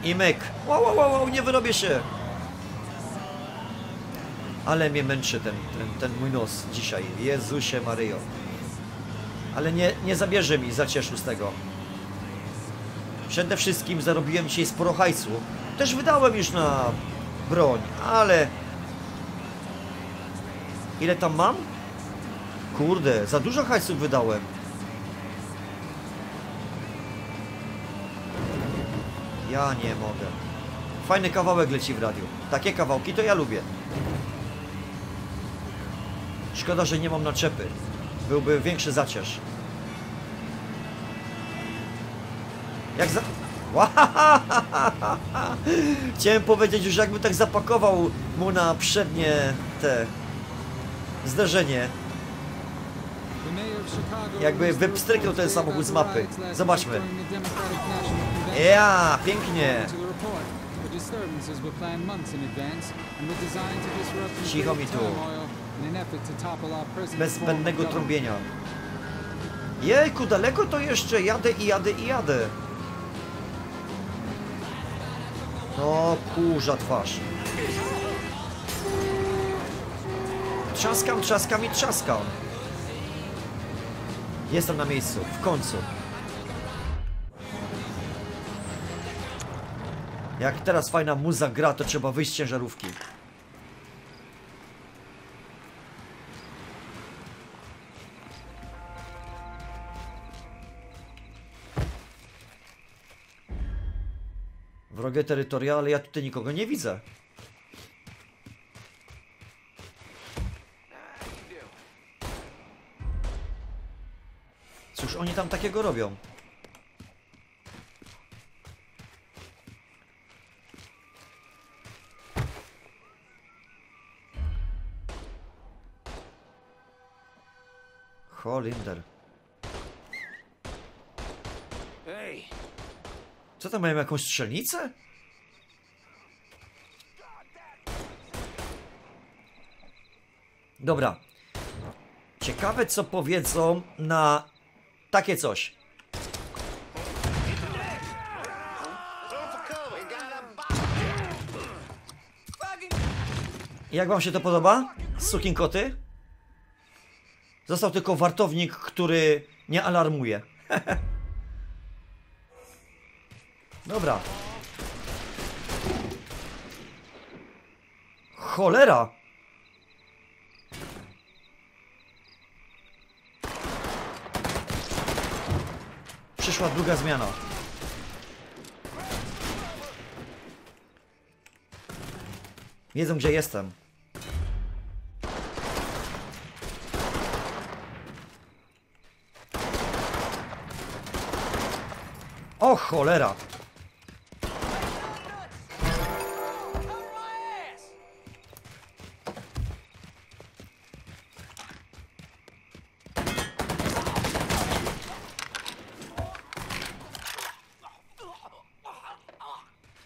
I myk. Wow, nie wyrobię się. Ale mnie męczy ten mój nos dzisiaj. Jezusie Maryjo. Ale nie zabierze mi zacieszu z tego. Przede wszystkim zarobiłem dzisiaj sporo hajsu. Też wydałem już na broń, ale... Ile tam mam? Kurde, za dużo hajsów wydałem. Ja nie mogę. Fajny kawałek leci w radiu. Takie kawałki to ja lubię. Szkoda, że nie mam naczepy. Byłby większy zacierz. Jak za... Chciałem powiedzieć już, jakby tak zapakował mu na przednie te zderzenie. Jakby wypstryknął ten samochód z mapy. Zobaczmy. Ja, pięknie. Cicho mi tu. Bez zbędnego trąbienia. Jejku, daleko to jeszcze. Jadę. No, kurza twarz. Trzaskam. Jestem na miejscu, w końcu. Jak teraz fajna muza gra, to trzeba wyjść z ciężarówki. Wrogie terytoria, ale ja tutaj nikogo nie widzę. Cóż oni tam takiego robią? Holinder. Co tam, mają jakąś strzelnicę? Dobra. Ciekawe co powiedzą na takie coś. Jak wam się to podoba? Sukinkoty? Został tylko wartownik, który nie alarmuje. Dobra. Cholera! Przyszła druga zmiana. Wiedzą, gdzie jestem. O cholera!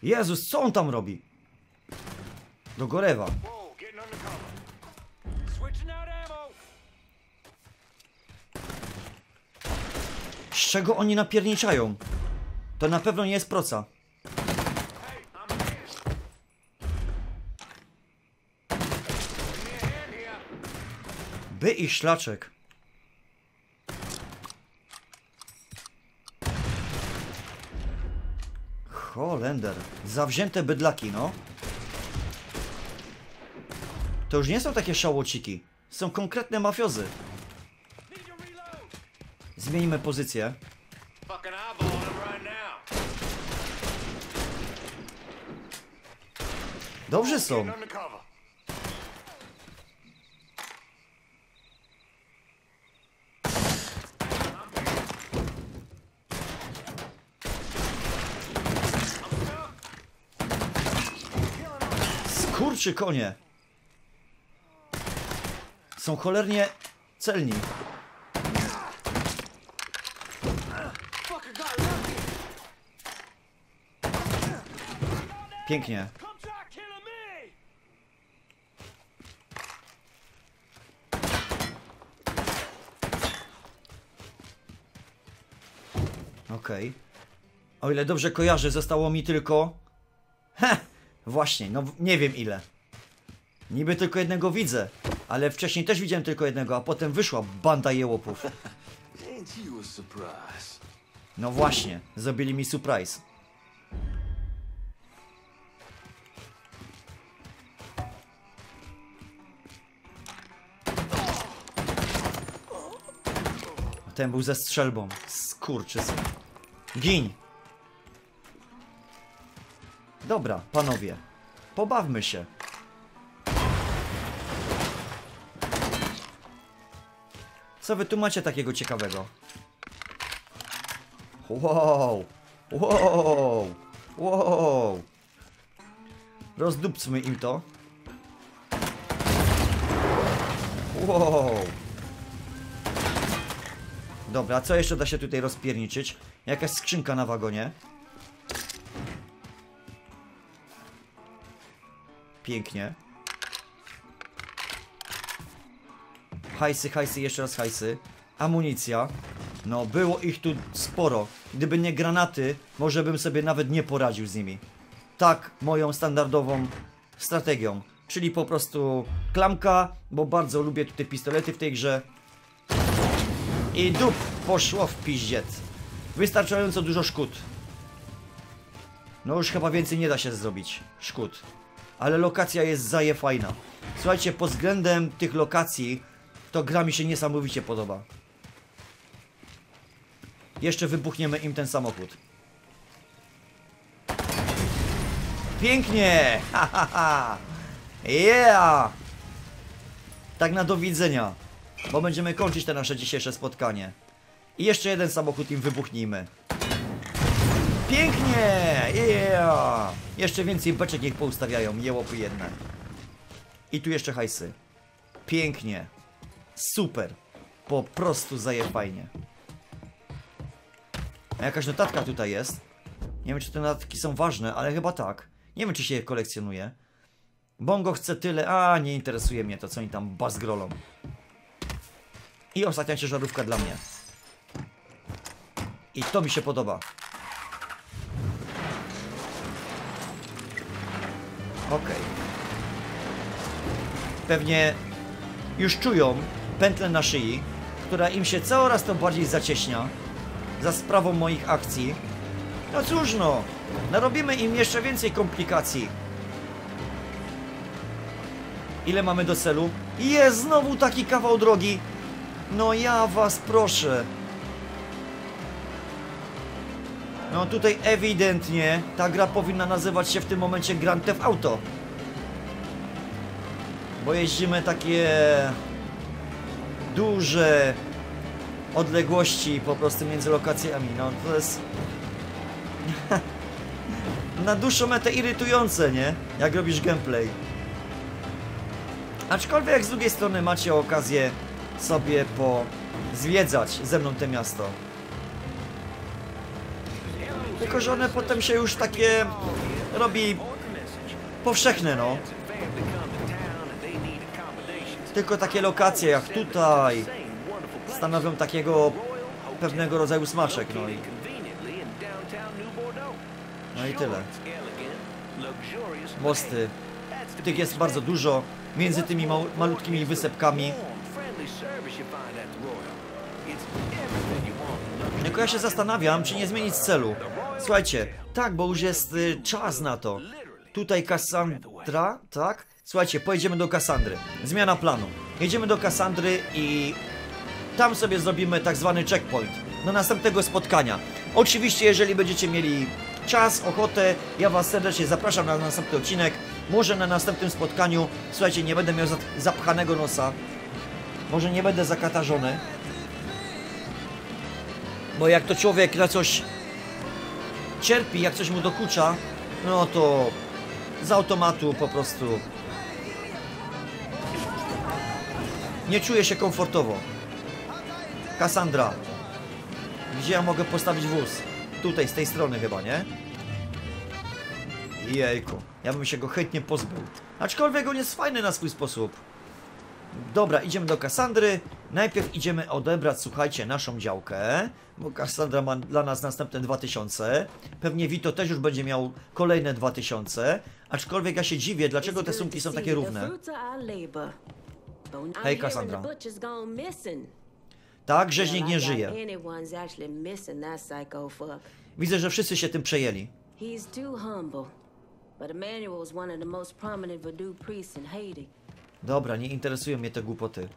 Jezus, co on tam robi? Do gorewa. Z czego oni napierniczają? To na pewno nie jest proca. By i szlaczek. Holender. Zawzięte bydlaki, no. To już nie są takie szałociki. Są konkretne mafiozy. Zmienimy pozycję. Dobrze są. Skurczy konie. Są cholernie celni. Pięknie. Okej. O ile dobrze kojarzę, zostało mi tylko... Heh! Właśnie, no nie wiem ile. Niby tylko jednego widzę, ale wcześniej też widziałem tylko jednego, a potem wyszła banda jełopów. No właśnie, zrobili mi surprise. Ten był ze strzelbą. Skurczysy. Giń! Dobra, panowie. Pobawmy się. Co wy tu macie takiego ciekawego? Wow! Wow! Wow! Rozdupcmy im to. Wow! Dobra, co jeszcze da się tutaj rozpierniczyć? Jakaś skrzynka na wagonie. Pięknie. Hajsy, hajsy, jeszcze raz hajsy. Amunicja. No, było ich tu sporo. Gdyby nie granaty, może bym sobie nawet nie poradził z nimi. Tak, moją standardową strategią. Czyli po prostu klamka, bo bardzo lubię tutaj pistolety w tej grze. I dup poszło w piździec. Wystarczająco dużo szkód. No już chyba więcej nie da się zrobić szkód. Ale lokacja jest zajefajna. Słuchajcie, pod względem tych lokacji to gra mi się niesamowicie podoba. Jeszcze wybuchniemy im ten samochód. Pięknie! Ha, ha, ha. Yeah! Tak na do widzenia. Bo będziemy kończyć to nasze dzisiejsze spotkanie. I jeszcze jeden samochód im wybuchnijmy. Pięknie! Yeah! Jeszcze więcej beczek niech poustawiają. Jełopy jedne. I tu jeszcze hajsy. Pięknie. Super. Po prostu zajebajnie. A jakaś notatka tutaj jest. Nie wiem, czy te notatki są ważne, ale chyba tak. Nie wiem, czy się je kolekcjonuje. Bongo chce tyle. A, nie interesuje mnie to, co oni tam bazgrolą. I ostatnia ciężarówka dla mnie. I to mi się podoba. Okej. Pewnie już czują pętlę na szyi, która im się coraz to bardziej zacieśnia za sprawą moich akcji. No cóż no, narobimy im jeszcze więcej komplikacji. Ile mamy do celu? Jest znowu taki kawał drogi. No ja was proszę. No tutaj ewidentnie ta gra powinna nazywać się w tym momencie Grand Theft Auto. Bo jeździmy takie duże odległości po prostu między lokacjami. No to jest na dłuższą metę irytujące, nie? Jak robisz gameplay. Aczkolwiek jak z drugiej strony macie okazję sobie pozwiedzać ze mną to miasto. Tylko, że one potem się już takie robi powszechne, no. Tylko takie lokacje jak tutaj stanowią takiego pewnego rodzaju smaczek, no i... No i tyle. Mosty. Tych jest bardzo dużo. Między tymi malutkimi wysepkami. Tylko ja się zastanawiam, czy nie zmienić celu. Słuchajcie, tak, bo już jest czas na to. Tutaj Kassandra, tak? Słuchajcie, pojedziemy do Kassandry. Zmiana planu. Jedziemy do Kassandry i... Tam sobie zrobimy tak zwany checkpoint. Do następnego spotkania. Oczywiście, jeżeli będziecie mieli czas, ochotę, ja was serdecznie zapraszam na następny odcinek. Może na następnym spotkaniu, słuchajcie, nie będę miał zapchanego nosa. Może nie będę zakatarzony. Bo jak to człowiek na coś cierpi, jak coś mu dokucza, no to z automatu po prostu nie czuje się komfortowo. Kassandra. Gdzie ja mogę postawić wóz? Tutaj, z tej strony chyba, nie? Jejku, ja bym się go chętnie pozbył. Aczkolwiek on jest fajny na swój sposób. Dobra, idziemy do Kassandry. Najpierw idziemy odebrać, słuchajcie, naszą działkę. Bo Kassandra ma dla nas następne 2000. Pewnie Vito też już będzie miał kolejne 2000. Aczkolwiek ja się dziwię, dlaczego te sumki są takie równe. Hej, Kassandra. Tak, rzeźnik nie żyje. Widzę, że wszyscy się tym przejęli. Dobra, nie interesują mnie te głupoty.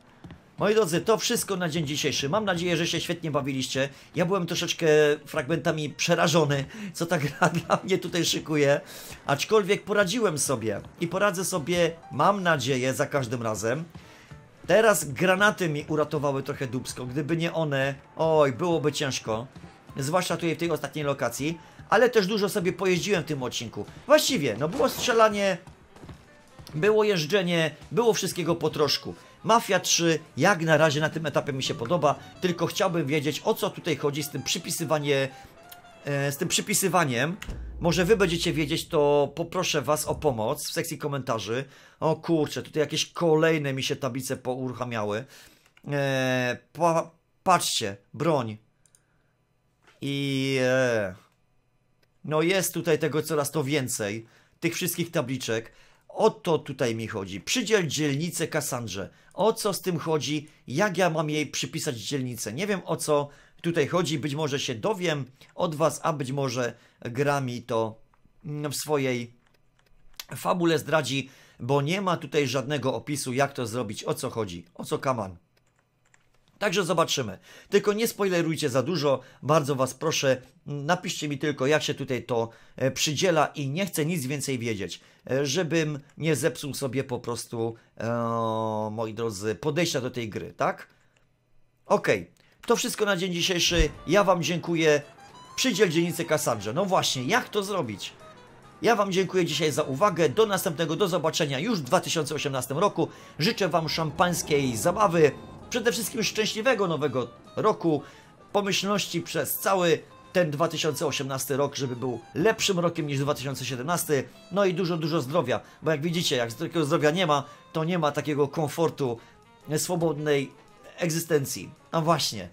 Moi drodzy, to wszystko na dzień dzisiejszy. Mam nadzieję, że się świetnie bawiliście. Ja byłem troszeczkę fragmentami przerażony, co ta gra dla mnie tutaj szykuje. Aczkolwiek poradziłem sobie i poradzę sobie, mam nadzieję, za każdym razem. Teraz granaty mi uratowały trochę dupsko, gdyby nie one, oj, byłoby ciężko. Zwłaszcza tutaj w tej ostatniej lokacji, ale też dużo sobie pojeździłem w tym odcinku. Właściwie, no było strzelanie, było jeżdżenie, było wszystkiego po troszku. Mafia 3 jak na razie na tym etapie mi się podoba, tylko chciałbym wiedzieć, o co tutaj chodzi z tym przypisywaniem. Może wy będziecie wiedzieć, to poproszę was o pomoc w sekcji komentarzy. O kurczę, tutaj jakieś kolejne mi się tablice pouruchamiały. Patrzcie, broń. I... no jest tutaj tego coraz to więcej. Tych wszystkich tabliczek. O to tutaj mi chodzi. Przydziel dzielnicę Kassandrze. O co z tym chodzi? Jak ja mam jej przypisać dzielnicę? Nie wiem, o co tutaj chodzi. Być może się dowiem od was, a być może gra mi to w swojej fabule zdradzi, bo nie ma tutaj żadnego opisu, jak to zrobić, o co chodzi, o co kaman. Także zobaczymy. Tylko nie spoilerujcie za dużo, bardzo was proszę, napiszcie mi tylko, jak się tutaj to przydziela i nie chcę nic więcej wiedzieć, żebym nie zepsuł sobie po prostu, moi drodzy, podejścia do tej gry, tak? Okej. To wszystko na dzień dzisiejszy. Ja wam dziękuję. Przydziel dzielnicę Kassandrze. No właśnie, jak to zrobić? Ja wam dziękuję dzisiaj za uwagę. Do następnego, do zobaczenia już w 2018 roku. Życzę wam szampańskiej zabawy. Przede wszystkim szczęśliwego nowego roku. Pomyślności przez cały ten 2018 rok, żeby był lepszym rokiem niż 2017. No i dużo zdrowia. Bo jak widzicie, jak takiego zdrowia nie ma, to nie ma takiego komfortu swobodnej egzystencji. A właśnie,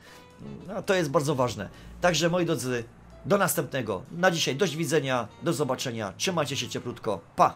no to jest bardzo ważne. Także moi drodzy, do następnego. Na dzisiaj dość widzenia, do zobaczenia. Trzymajcie się cieplutko. Pa!